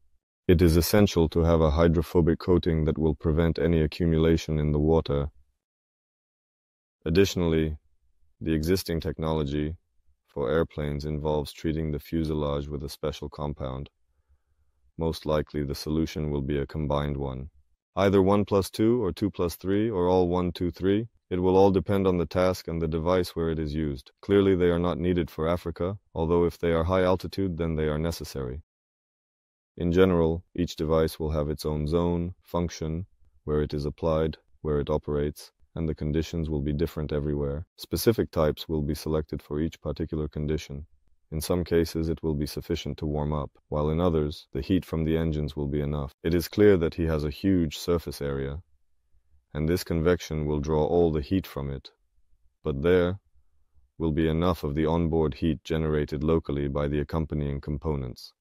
It is essential to have a hydrophobic coating that will prevent any accumulation in the water. Additionally, the existing technology for airplanes involves treating the fuselage with a special compound. Most likely the solution will be a combined one. Either 1 + 2 or 2 + 3 or all 1, 2, 3. It will all depend on the task and the device where it is used. Clearly they are not needed for Africa, although if they are high altitude then they are necessary. In general, each device will have its own zone, function, where it is applied, where it operates, and the conditions will be different everywhere. Specific types will be selected for each particular condition. In some cases it will be sufficient to warm up, while in others, the heat from the engines will be enough. It is clear that he has a huge surface area, and this convection will draw all the heat from it. But there will be enough of the onboard heat generated locally by the accompanying components,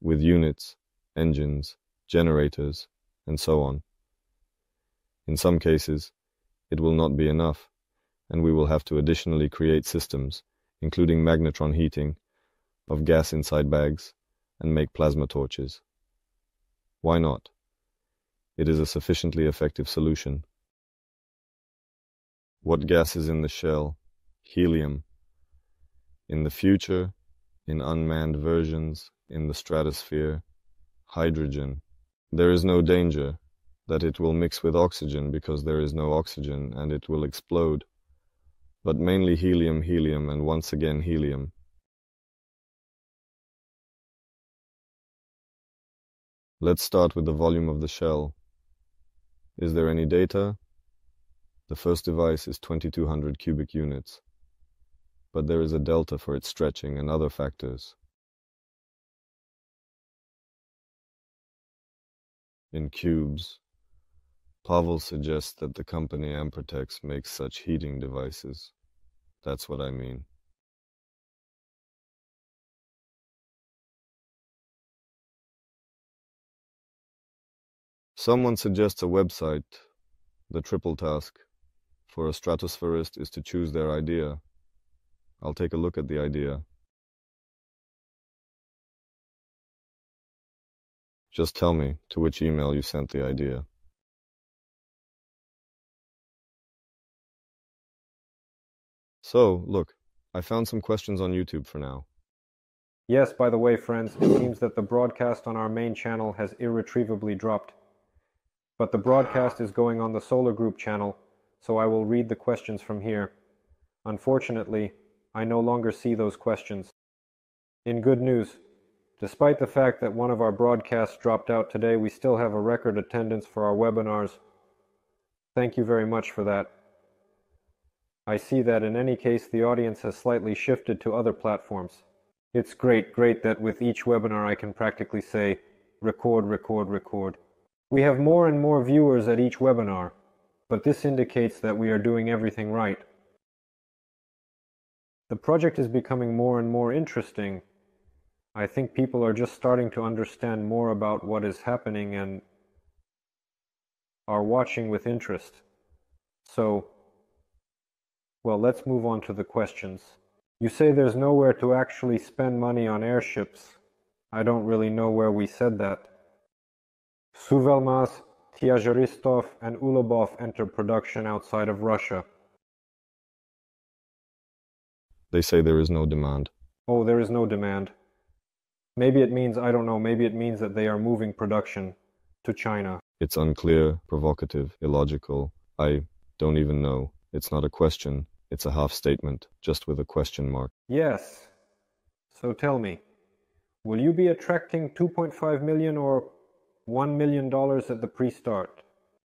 with units, engines, generators, and so on. In some cases, it will not be enough, and we will have to additionally create systems, including magnetron heating, of gas inside bags, and make plasma torches. Why not? It is a sufficiently effective solution. What gas is in the shell? Helium. In the future, in unmanned versions, in the stratosphere, hydrogen. There is no danger that it will mix with oxygen because there is no oxygen and it will explode, but mainly helium, helium, and once again helium. Let's start with the volume of the shell. Is there any data? The first device is 2200 cubic units, but there is a delta for its stretching and other factors. In cubes, Pavel suggests that the company Ampertex makes such heating devices. That's what I mean. Someone suggests a website. The triple task for a stratosphärist is to choose their idea. I'll take a look at the idea. Just tell me to which email you sent the idea. So, look, I found some questions on YouTube for now. Yes, by the way, friends, it seems that the broadcast on our main channel has irretrievably dropped. But the broadcast is going on the SOLARGROUP channel, so I will read the questions from here. Unfortunately, I no longer see those questions. In good news, despite the fact that one of our broadcasts dropped out today, we still have a record attendance for our webinars. Thank you very much for that. I see that in any case the audience has slightly shifted to other platforms. It's great that with each webinar I can practically say, record, record, record. We have more and more viewers at each webinar, but this indicates that we are doing everything right. The project is becoming more and more interesting. I think people are just starting to understand more about what is happening and are watching with interest. So, well, let's move on to the questions. You say there's nowhere to actually spend money on airships. I don't really know where we said that. Suvelmas, Tyazheristov, and Ulobov enter production outside of Russia. They say there is no demand. Oh, there is no demand. Maybe it means, I don't know, maybe it means that they are moving production to China. It's unclear, provocative, illogical. I don't even know. It's not a question. It's a half statement, just with a question mark. Yes. So tell me, will you be attracting $2.5 million or $1 million at the pre-start?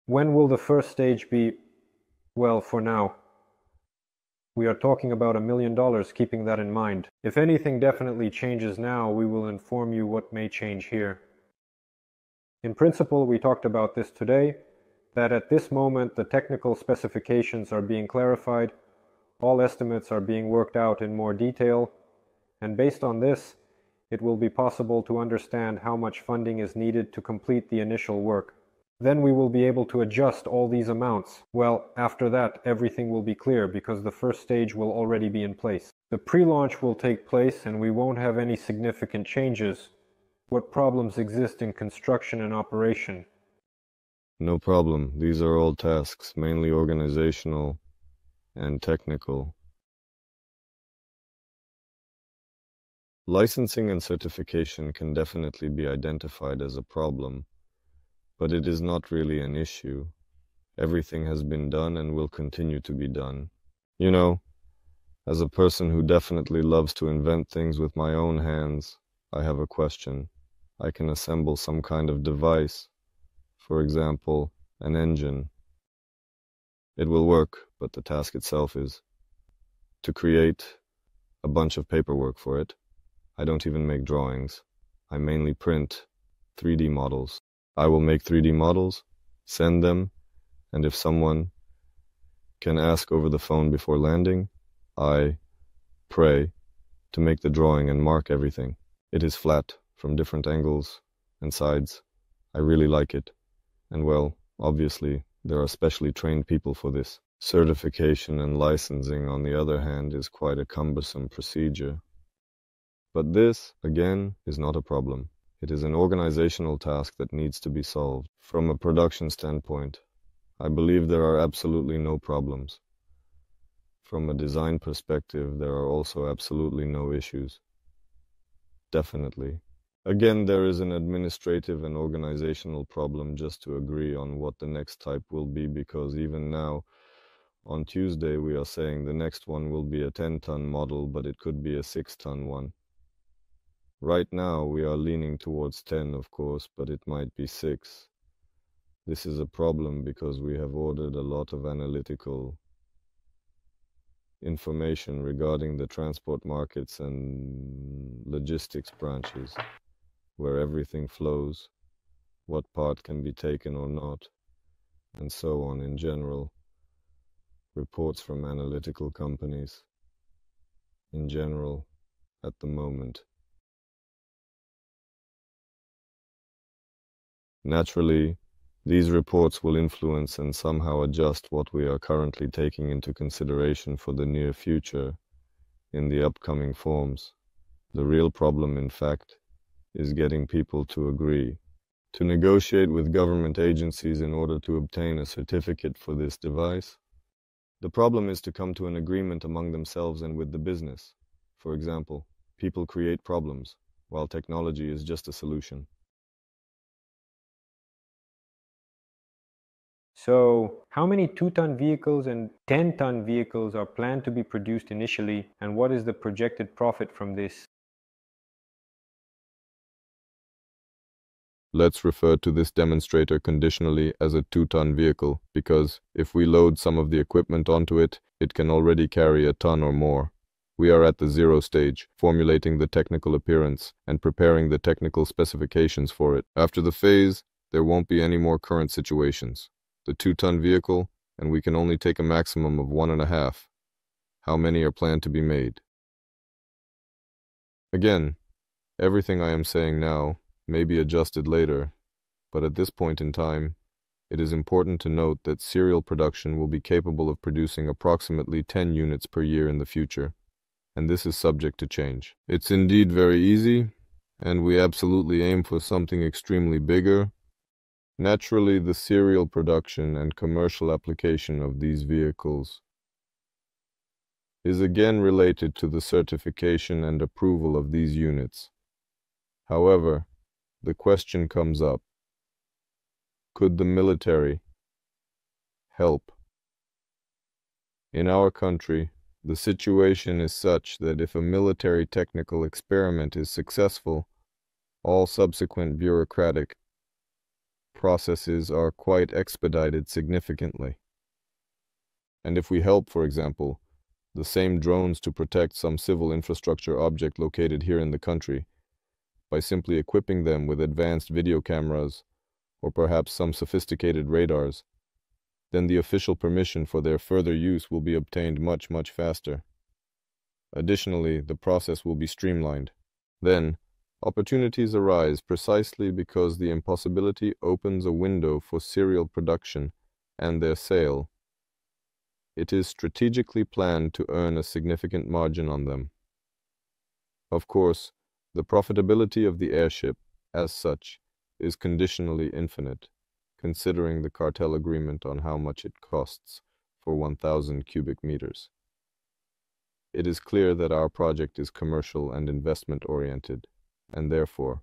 When will the first stage be? Well, for now, we are talking about $1 million, keeping that in mind. If anything definitely changes now, we will inform you what may change here. In principle, we talked about this today, that at this moment the technical specifications are being clarified, all estimates are being worked out in more detail, and based on this, it will be possible to understand how much funding is needed to complete the initial work. Then we will be able to adjust all these amounts. Well, after that, everything will be clear because the first stage will already be in place. The pre-launch will take place and we won't have any significant changes. What problems exist in construction and operation? No problem. These are all tasks, mainly organizational and technical. Licensing and certification can definitely be identified as a problem, but it is not really an issue. Everything has been done and will continue to be done. You know, as a person who definitely loves to invent things with my own hands, I have a question. I can assemble some kind of device, for example, an engine. It will work, but the task itself is to create a bunch of paperwork for it. I don't even make drawings. I mainly print 3D models. I will make 3D models, send them, and if someone can ask over the phone before landing, I pray to make the drawing and mark everything. It is flat from different angles and sides. I really like it. And well, obviously, there are specially trained people for this. Certification and licensing, on the other hand, is quite a cumbersome procedure. But this, again, is not a problem. It is an organizational task that needs to be solved. From a production standpoint, I believe there are absolutely no problems. From a design perspective, there are also absolutely no issues. Definitely. Again, there is an administrative and organizational problem just to agree on what the next type will be, because even now, on Tuesday, we are saying the next one will be a 10-ton model, but it could be a 6-ton one. Right now, we are leaning towards 10, of course, but it might be 6. This is a problem because we have ordered a lot of analytical information regarding the transport markets and logistics branches, where everything flows, what part can be taken or not, and so on in general. Reports from analytical companies, in general, at the moment. Naturally, these reports will influence and somehow adjust what we are currently taking into consideration for the near future in the upcoming forms. The real problem, in fact, is getting people to agree. To negotiate with government agencies in order to obtain a certificate for this device, the problem is to come to an agreement among themselves and with the business. For example, people create problems, while technology is just a solution. So, how many 2-ton vehicles and 10-ton vehicles are planned to be produced initially, and what is the projected profit from this? Let's refer to this demonstrator conditionally as a 2-ton vehicle, because if we load some of the equipment onto it, it can already carry a ton or more. We are at the zero stage, formulating the technical appearance and preparing the technical specifications for it. After the phase, There won't be any more current situations. The 2-ton vehicle, and we can only take a maximum of 1.5. How many are planned to be made? Again, everything I am saying now may be adjusted later, but at this point in time, it is important to note that serial production will be capable of producing approximately 10 units per year in the future, and this is subject to change. It's indeed very easy, and we absolutely aim for something extremely bigger. Naturally, the serial production and commercial application of these vehicles is again related to the certification and approval of these units. However, the question comes up. Could the military help? In our country, the situation is such that if a military technical experiment is successful, all subsequent bureaucratic processes are quite expedited significantly. And if we help, for example, the same drones to protect some civil infrastructure object located here in the country, by simply equipping them with advanced video cameras, or perhaps some sophisticated radars, then the official permission for their further use will be obtained much, much faster. Additionally, the process will be streamlined. Then, opportunities arise precisely because the impossibility opens a window for serial production and their sale. It is strategically planned to earn a significant margin on them. Of course, the profitability of the airship, as such, is conditionally infinite, considering the cartel agreement on how much it costs for 1,000 cubic meters. It is clear that our project is commercial and investment-oriented, and therefore,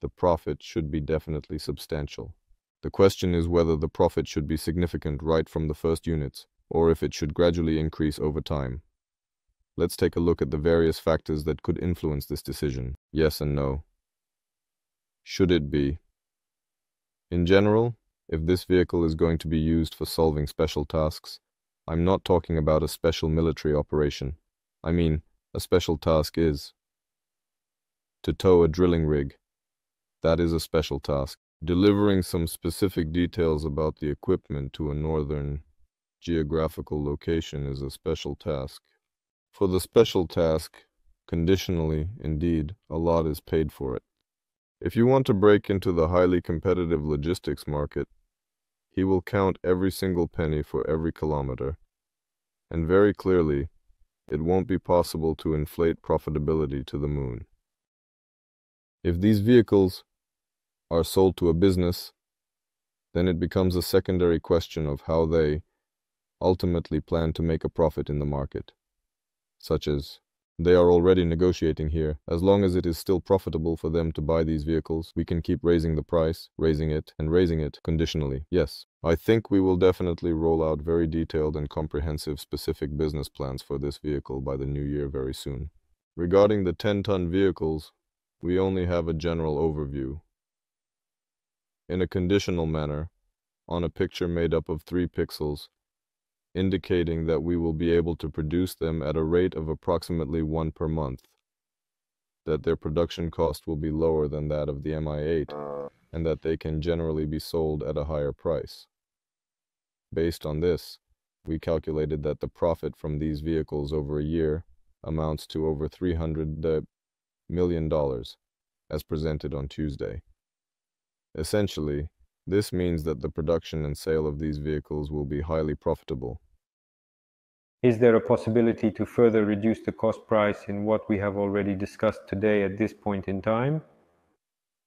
the profit should be definitely substantial. The question is whether the profit should be significant right from the first units, or if it should gradually increase over time. Let's take a look at the various factors that could influence this decision. Yes and no. Should it be? In general, if this vehicle is going to be used for solving special tasks, I'm not talking about a special military operation. I mean, a special task is to tow a drilling rig. That is a special task. Delivering some specific details about the equipment to a northern geographical location is a special task. For the special task, conditionally, indeed, a lot is paid for it. If you want to break into the highly competitive logistics market, he will count every single penny for every kilometer. And very clearly, it won't be possible to inflate profitability to the moon. If these vehicles are sold to a business, then it becomes a secondary question of how they ultimately plan to make a profit in the market, such as they are already negotiating here. As long as it is still profitable for them to buy these vehicles, we can keep raising the price, raising it, and raising it conditionally. Yes, I think we will definitely roll out very detailed and comprehensive specific business plans for this vehicle by the new year very soon. Regarding the 10-ton vehicles, we only have a general overview, in a conditional manner, on a picture made up of 3 pixels, indicating that we will be able to produce them at a rate of approximately 1 per month, that their production cost will be lower than that of the Mi-8, and that they can generally be sold at a higher price. Based on this, we calculated that the profit from these vehicles over a year amounts to over $300 million, as presented on Tuesday. Essentially, this means that the production and sale of these vehicles will be highly profitable. Is there a possibility to further reduce the cost price in what we have already discussed today at this point in time?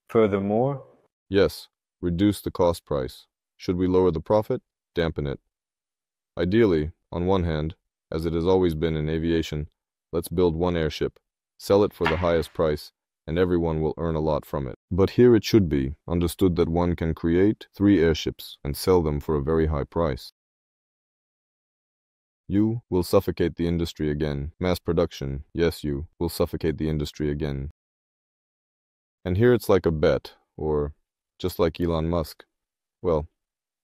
Furthermore? Yes, reduce the cost price. Should we lower the profit? Dampen it. Ideally, on one hand, as it has always been in aviation, let's build one airship, sell it for the highest price, and everyone will earn a lot from it. But here it should be understood that one can create 3 airships and sell them for a very high price. You will suffocate the industry again. Mass production, yes, you will suffocate the industry again. And here it's like a bet, or just like Elon Musk. Well,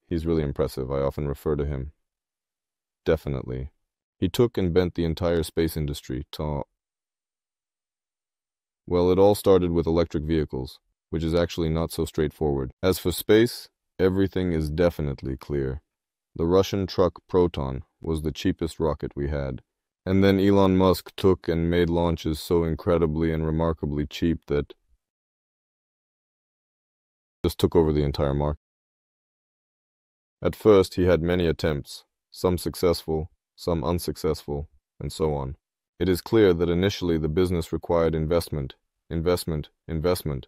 he's really impressive. I often refer to him. Definitely. He took and bent the entire space industry. Well, it all started with electric vehicles. which is actually not so straightforward. As for space, everything is definitely clear. The Russian truck Proton was the cheapest rocket we had. And then Elon Musk took and made launches so incredibly and remarkably cheap that just took over the entire market. At first, he had many attempts, some successful, some unsuccessful, and so on. It is clear that initially the business required investment, investment, investment,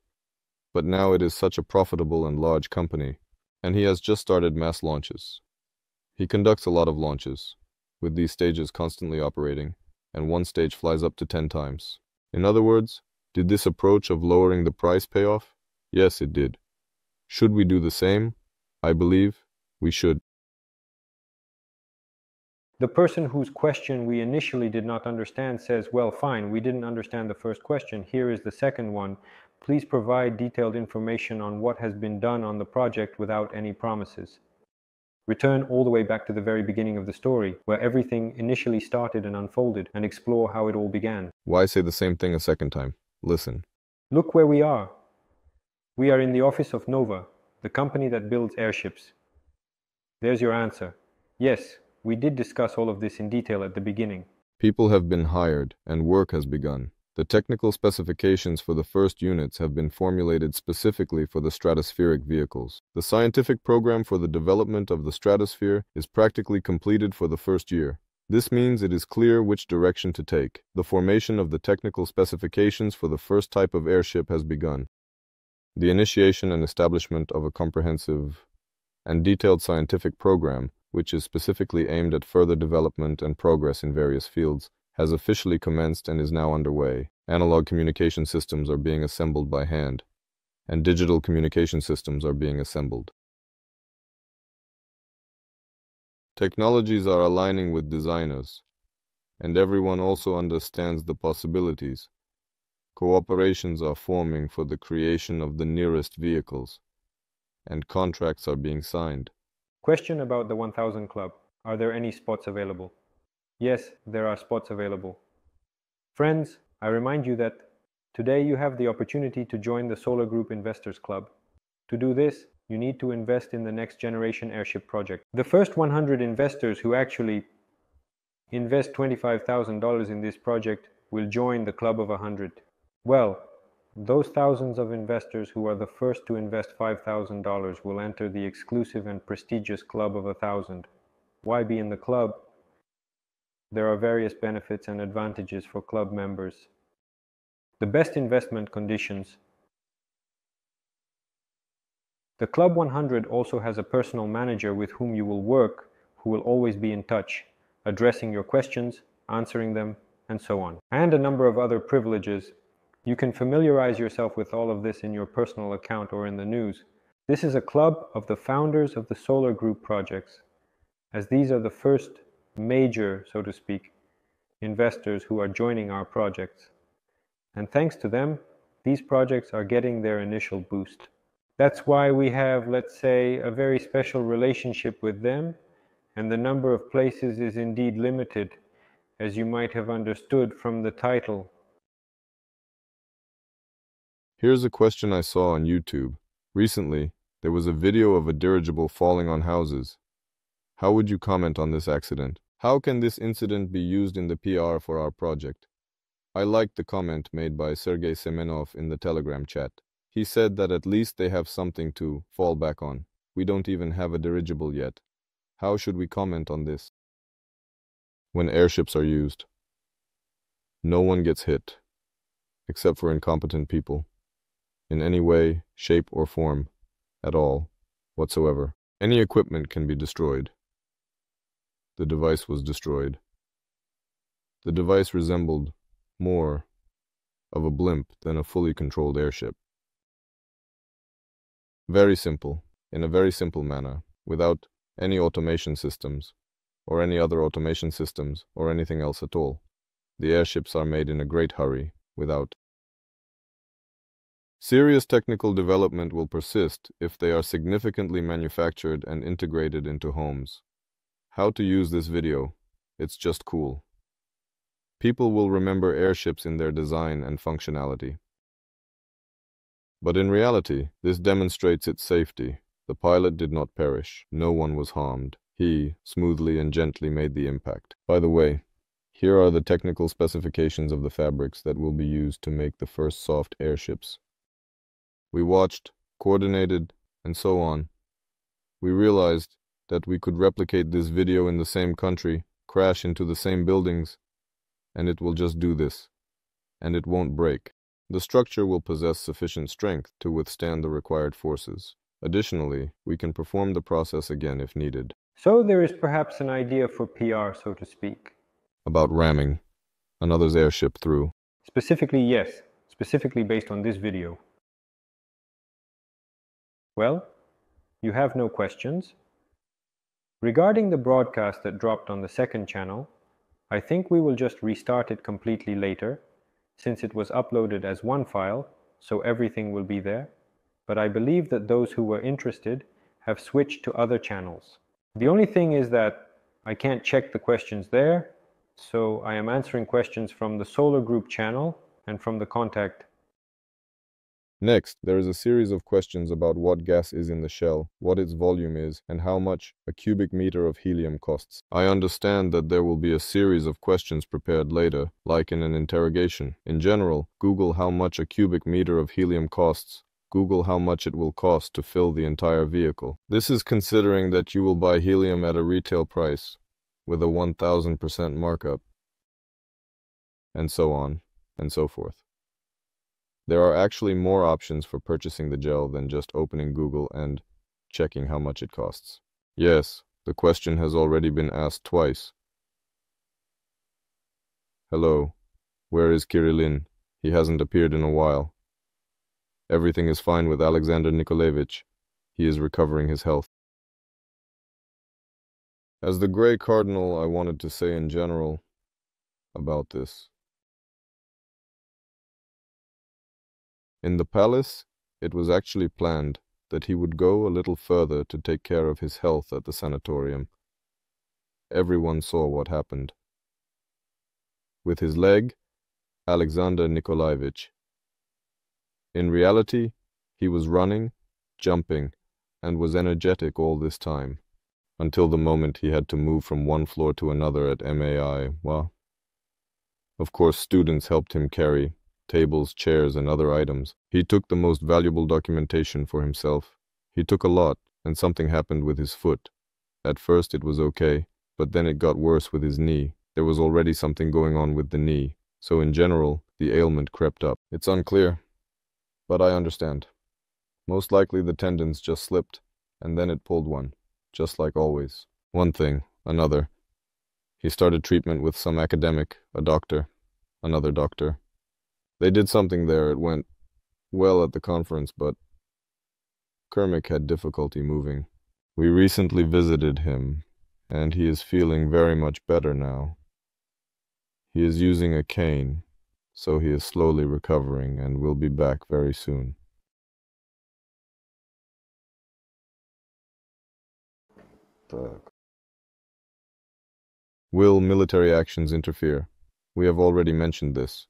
but now it is such a profitable and large company, and he has just started mass launches. He conducts a lot of launches, with these stages constantly operating, and one stage flies up to 10 times. In other words, did this approach of lowering the price pay off? Yes, it did. Should we do the same? I believe we should. The person whose question we initially did not understand says, well, fine, we didn't understand the first question. Here is the second one. Please provide detailed information on what has been done on the project without any promises. Return all the way back to the very beginning of the story, where everything initially started and unfolded, and explore how it all began. Why say the same thing a second time? Listen. Look where we are. We are in the office of Nova, the company that builds airships. There's your answer. Yes, we did discuss all of this in detail at the beginning. People have been hired, and work has begun. The technical specifications for the first units have been formulated specifically for the stratospheric vehicles. The scientific program for the development of the stratosphere is practically completed for the first year. This means it is clear which direction to take. The formation of the technical specifications for the first type of airship has begun. The initiation and establishment of a comprehensive and detailed scientific program, which is specifically aimed at further development and progress in various fields, has officially commenced and is now underway. Analog communication systems are being assembled by hand, and digital communication systems are being assembled. Technologies are aligning with designers, and everyone also understands the possibilities. Cooperations are forming for the creation of the nearest vehicles, and contracts are being signed. Question about the 1000 Club. Are there any spots available? Yes, there are spots available. Friends, I remind you that today you have the opportunity to join the Solar Group Investors Club. To do this, you need to invest in the next generation airship project. The first 100 investors who actually invest $25,000 in this project will join the Club of 100. Well, those thousands of investors who are the first to invest $5,000 will enter the exclusive and prestigious Club of 1,000. Why be in the club? There are various benefits and advantages for club members. The best investment conditions. The Club 100 also has a personal manager with whom you will work, who will always be in touch, addressing your questions, answering them, and so on. And a number of other privileges. You can familiarize yourself with all of this in your personal account or in the news. This is a club of the founders of the Solar Group projects, as these are the first major, so to speak, investors who are joining our projects. And thanks to them, these projects are getting their initial boost. That's why we have, let's say, a very special relationship with them, and the number of places is indeed limited, as you might have understood from the title. Here's a question I saw on YouTube. Recently, there was a video of a dirigible falling on houses. How would you comment on this accident? How can this incident be used in the PR for our project? I liked the comment made by Sergei Semyonov in the Telegram chat. He said that at least they have something to fall back on. We don't even have a dirigible yet. How should we comment on this? When airships are used, no one gets hit, except for incompetent people, in any way, shape, or form, at all, whatsoever. Any equipment can be destroyed. The device was destroyed. The device resembled more of a blimp than a fully controlled airship. Very simple, in a very simple manner, without any automation systems, or any other automation systems, or anything else at all. The airships are made in a great hurry, without. Serious technical development will persist if they are significantly manufactured and integrated into homes. How to use this video? It's just cool. People will remember airships in their design and functionality. But in reality, this demonstrates its safety. The pilot did not perish. No one was harmed. He smoothly and gently made the impact. By the way, here are the technical specifications of the fabrics that will be used to make the first soft airships. We watched, coordinated, and so on. We realized that we could replicate this video in the same country, crash into the same buildings, and it will just do this. And it won't break. The structure will possess sufficient strength to withstand the required forces. Additionally, we can perform the process again if needed. So there is perhaps an idea for PR, so to speak. About ramming another's airship through. Specifically, yes. Specifically based on this video. Well, you have no questions? Regarding the broadcast that dropped on the second channel, I think we will just restart it completely later, since it was uploaded as one file, so everything will be there, but I believe that those who were interested have switched to other channels. The only thing is that I can't check the questions there, so I am answering questions from the SOLARGROUP channel and from the Kontakte. Next, there is a series of questions about what gas is in the shell, what its volume is, and how much a cubic meter of helium costs. I understand that there will be a series of questions prepared later, like in an interrogation. In general, Google how much a cubic meter of helium costs. Google how much it will cost to fill the entire vehicle. This is considering that you will buy helium at a retail price, with a 1,000% markup, and so on, and so forth. There are actually more options for purchasing the gel than just opening Google and checking how much it costs. Yes, the question has already been asked twice. Hello, where is Kirillin? He hasn't appeared in a while. Everything is fine with Alexander Nikolaevich. He is recovering his health. As the Grey Cardinal, I wanted to say in general about this. In the palace, it was actually planned that he would go a little further to take care of his health at the sanatorium. Everyone saw what happened. With his leg, Alexander Nikolaevich. In reality, he was running, jumping, and was energetic all this time, until the moment he had to move from one floor to another at MAI. Well, of course, students helped him carry tables, chairs, and other items. He took the most valuable documentation for himself. He took a lot, and something happened with his foot. At first it was okay, but then it got worse with his knee. There was already something going on with the knee, so in general, the ailment crept up. It's unclear, but I understand. Most likely the tendons just slipped, and then it pulled one, just like always. One thing, another. He started treatment with some academic, a doctor, another doctor. They did something there. It went well at the conference, but Kermik had difficulty moving. We recently visited him, and he is feeling very much better now. He is using a cane, so he is slowly recovering and will be back very soon. Will military actions interfere? We have already mentioned this.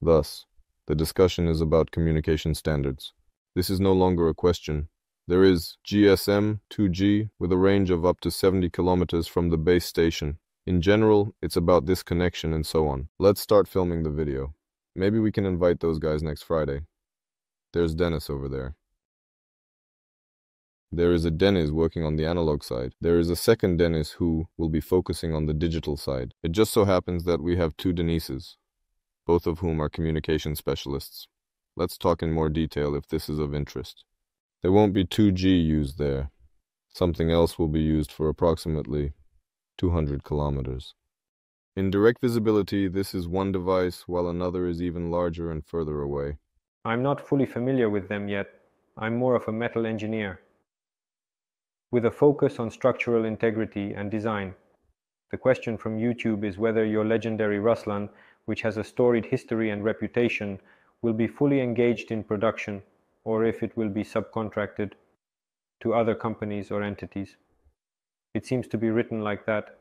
Thus, the discussion is about communication standards. This is no longer a question. There is GSM 2G with a range of up to 70 kilometers from the base station. In general, it's about this connection and so on. Let's start filming the video. Maybe we can invite those guys next Friday. There's Denis over there. There is a Denis working on the analog side. There is a second Denis who will be focusing on the digital side. It just so happens that we have two Denises, both of whom are communication specialists. Let's talk in more detail if this is of interest. There won't be 2G used there. Something else will be used for approximately 200 kilometers. In direct visibility, this is one device, while another is even larger and further away. I'm not fully familiar with them yet. I'm more of a metal engineer, with a focus on structural integrity and design. The question from YouTube is whether your legendary Ruslan, which has a storied history and reputation, will be fully engaged in production, or if it will be subcontracted to other companies or entities. It seems to be written like that,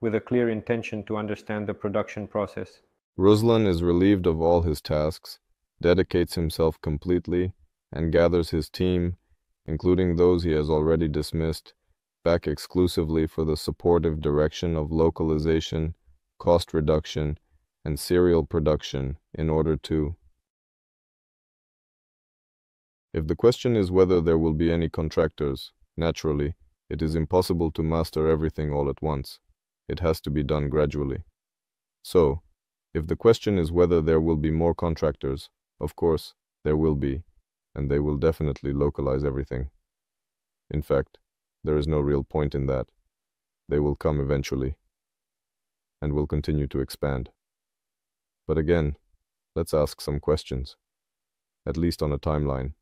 with a clear intention to understand the production process. Ruslan is relieved of all his tasks, dedicates himself completely, and gathers his team, including those he has already dismissed, back exclusively for the supportive direction of localization, cost reduction, and serial production in order to. If the question is whether there will be any contractors, naturally, it is impossible to master everything all at once. It has to be done gradually. So, if the question is whether there will be more contractors, of course, there will be, and they will definitely localize everything. In fact, there is no real point in that. They will come eventually, and will continue to expand. But again, let's ask some questions, at least on a timeline,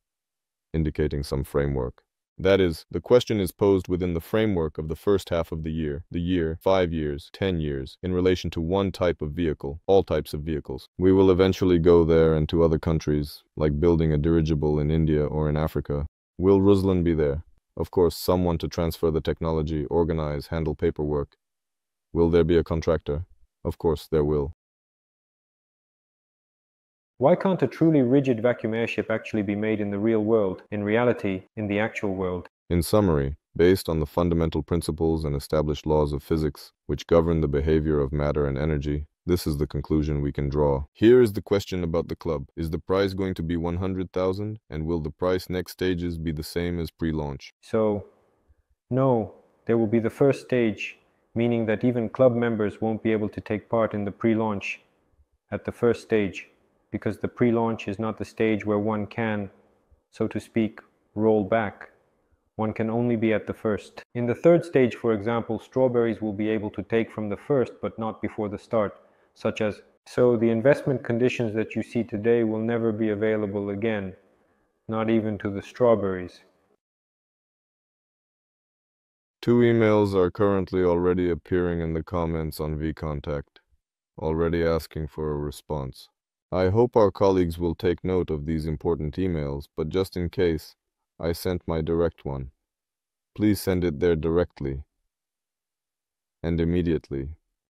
indicating some framework. That is, the question is posed within the framework of the first half of the year, 5 years, 10 years, in relation to one type of vehicle, all types of vehicles. We will eventually go there and to other countries, like building a dirigible in India or in Africa. Will Ruslan be there? Of course, someone to transfer the technology, organize, handle paperwork. Will there be a contractor? Of course, there will. Why can't a truly rigid vacuum airship actually be made in the real world, in reality, in the actual world? In summary, based on the fundamental principles and established laws of physics, which govern the behavior of matter and energy, this is the conclusion we can draw. Here is the question about the club. Is the price going to be 100,000? And will the price next stages be the same as pre-launch? So, no, there will be the first stage, meaning that even club members won't be able to take part in the pre-launch at the first stage, because the pre-launch is not the stage where one can, so to speak, roll back. One can only be at the first. In the third stage, for example, strawberries will be able to take from the first, but not before the start, such as... So the investment conditions that you see today will never be available again, not even to the strawberries. 2 emails are currently already appearing in the comments on VKontakte, already asking for a response. I hope our colleagues will take note of these important emails, but just in case, I sent my direct one. Please send it there directly and immediately.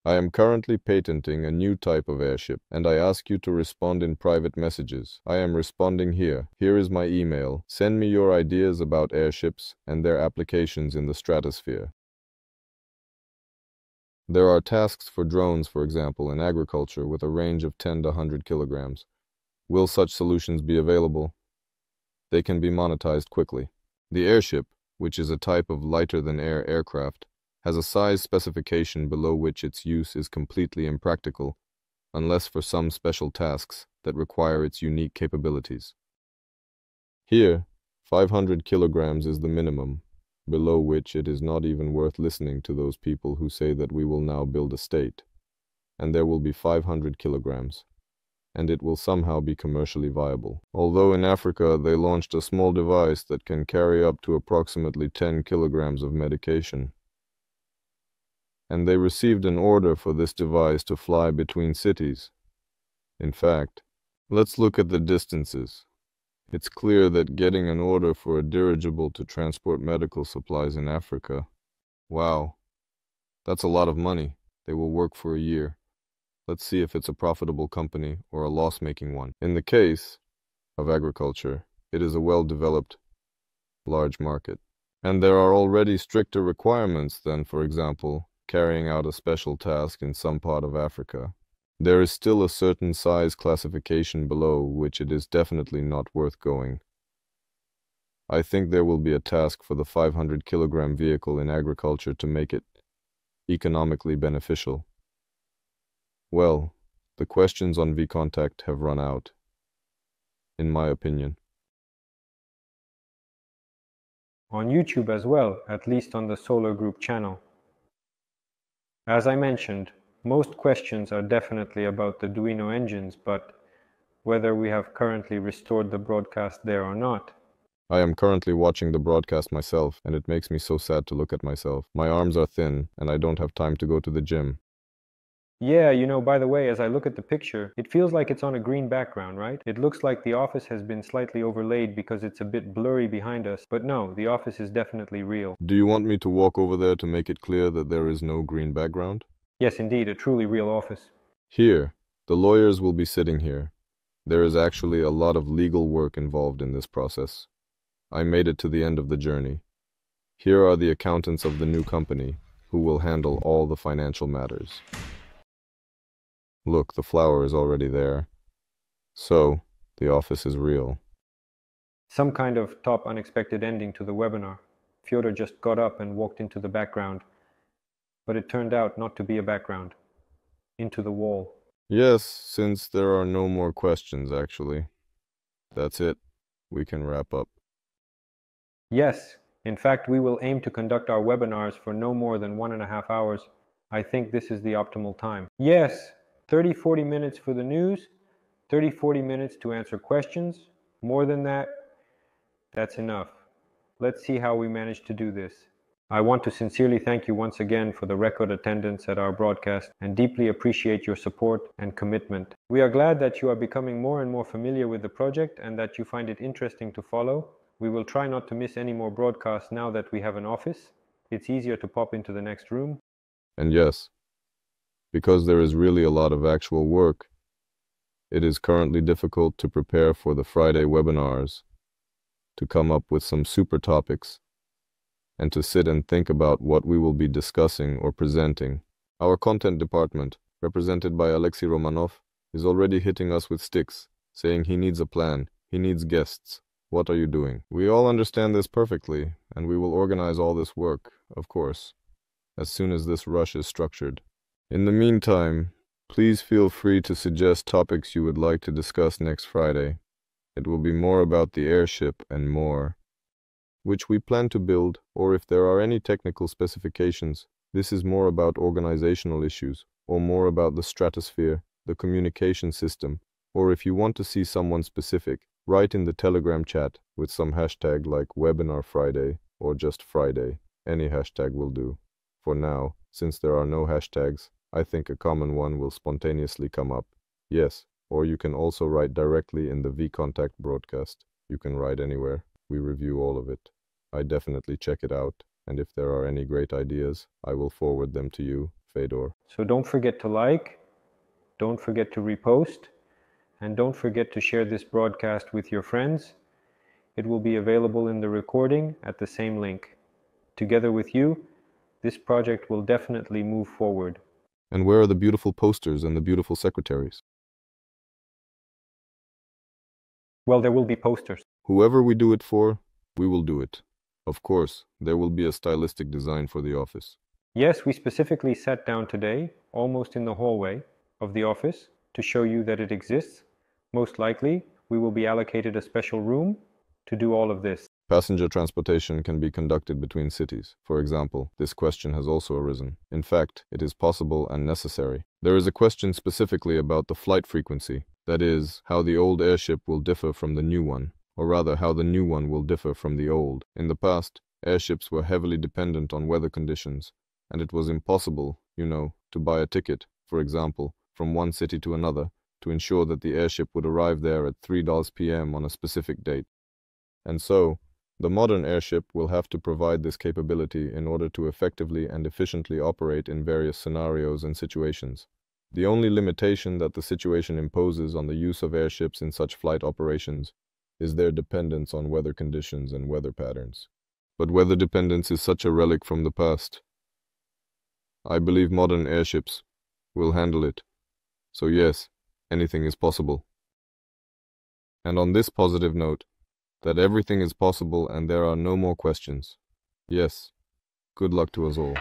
I am currently patenting a new type of airship, and I ask you to respond in private messages. I am responding here. Here is my email. Send me your ideas about airships and their applications in the stratosphere. There are tasks for drones, for example, in agriculture with a range of 10 to 100 kilograms. Will such solutions be available? They can be monetized quickly. The airship, which is a type of lighter-than-air aircraft, has a size specification below which its use is completely impractical, unless for some special tasks that require its unique capabilities. Here, 500 kilograms is the minimum, below which it is not even worth listening to those people who say that we will now build a state, and there will be 500 kilograms, and it will somehow be commercially viable. Although in Africa they launched a small device that can carry up to approximately 10 kilograms of medication, and they received an order for this device to fly between cities. In fact, let's look at the distances. It's clear that getting an order for a dirigible to transport medical supplies in Africa, wow, that's a lot of money. They will work for a year. Let's see if it's a profitable company or a loss-making one. In the case of agriculture, it is a well-developed, large market. And there are already stricter requirements than, for example, carrying out a special task in some part of Africa. There is still a certain size classification below which it is definitely not worth going. I think there will be a task for the 500 kilogram vehicle in agriculture to make it economically beneficial. Well, the questions on VKontakte have run out, in my opinion. On YouTube as well, at least on the SOLARGROUP channel. As I mentioned, most questions are definitely about the Duino engines, but whether we have currently restored the broadcast there or not. I am currently watching the broadcast myself, and it makes me so sad to look at myself. My arms are thin, and I don't have time to go to the gym. Yeah, you know, by the way, as I look at the picture, it feels like it's on a green background, right? It looks like the office has been slightly overlaid because it's a bit blurry behind us, but no, the office is definitely real. Do you want me to walk over there to make it clear that there is no green background? Yes, indeed, a truly real office. Here, the lawyers will be sitting here, There is actually a lot of legal work involved in this process. I made it to the end of the journey. Here are the accountants of the new company, who will handle all the financial matters. Look, the flower is already there. So, the office is real. Some kind of top unexpected ending to the webinar. Fyodor just got up and walked into the background. But it turned out not to be a background. Into the wall. Yes, since there are no more questions, actually. That's it. We can wrap up. Yes. In fact, we will aim to conduct our webinars for no more than 1.5 hours. I think this is the optimal time. Yes, 30-40 minutes for the news, 30-40 minutes to answer questions. More than that, that's enough. Let's see how we manage to do this. I want to sincerely thank you once again for the record attendance at our broadcast and deeply appreciate your support and commitment. We are glad that you are becoming more and more familiar with the project and that you find it interesting to follow. We will try not to miss any more broadcasts now that we have an office. It's easier to pop into the next room. And yes, because there is really a lot of actual work, it is currently difficult to prepare for the Friday webinars, to come up with some super topics, and to sit and think about what we will be discussing or presenting. Our content department, represented by Alexey Romanov, is already hitting us with sticks, saying he needs a plan, he needs guests. What are you doing? We all understand this perfectly, and we will organize all this work, of course, as soon as this rush is structured. In the meantime, please feel free to suggest topics you would like to discuss next Friday. It will be more about the airship and more, which we plan to build, or if there are any technical specifications, this is more about organizational issues, or more about the stratosphere, the communication system, or if you want to see someone specific, write in the Telegram chat with some hashtag like Webinar Friday or just Friday. Any hashtag will do. For now, since there are no hashtags, I think a common one will spontaneously come up. Yes, or you can also write directly in the VKontakte broadcast. You can write anywhere. We review all of it. I definitely check it out, and if there are any great ideas, I will forward them to you, Fedor. So don't forget to like, don't forget to repost, and don't forget to share this broadcast with your friends. It will be available in the recording at the same link. Together with you, this project will definitely move forward. And where are the beautiful posters and the beautiful secretaries? Well, there will be posters. Whoever we do it for, we will do it. Of course, there will be a stylistic design for the office. Yes, we specifically sat down today, almost in the hallway of the office, to show you that it exists. Most likely, we will be allocated a special room to do all of this. Passenger transportation can be conducted between cities. For example, this question has also arisen. In fact, it is possible and necessary. There is a question specifically about the flight frequency, that is, how the old airship will differ from the new one, or rather how the new one will differ from the old. In the past, airships were heavily dependent on weather conditions, and it was impossible, you know, to buy a ticket, for example, from one city to another, to ensure that the airship would arrive there at 3:00 p.m. on a specific date. And so, the modern airship will have to provide this capability in order to effectively and efficiently operate in various scenarios and situations. The only limitation that the situation imposes on the use of airships in such flight operations is their dependence on weather conditions and weather patterns. But weather dependence is such a relic from the past. I believe modern airships will handle it. So yes, anything is possible. And on this positive note, that everything is possible and there are no more questions. Yes, good luck to us all.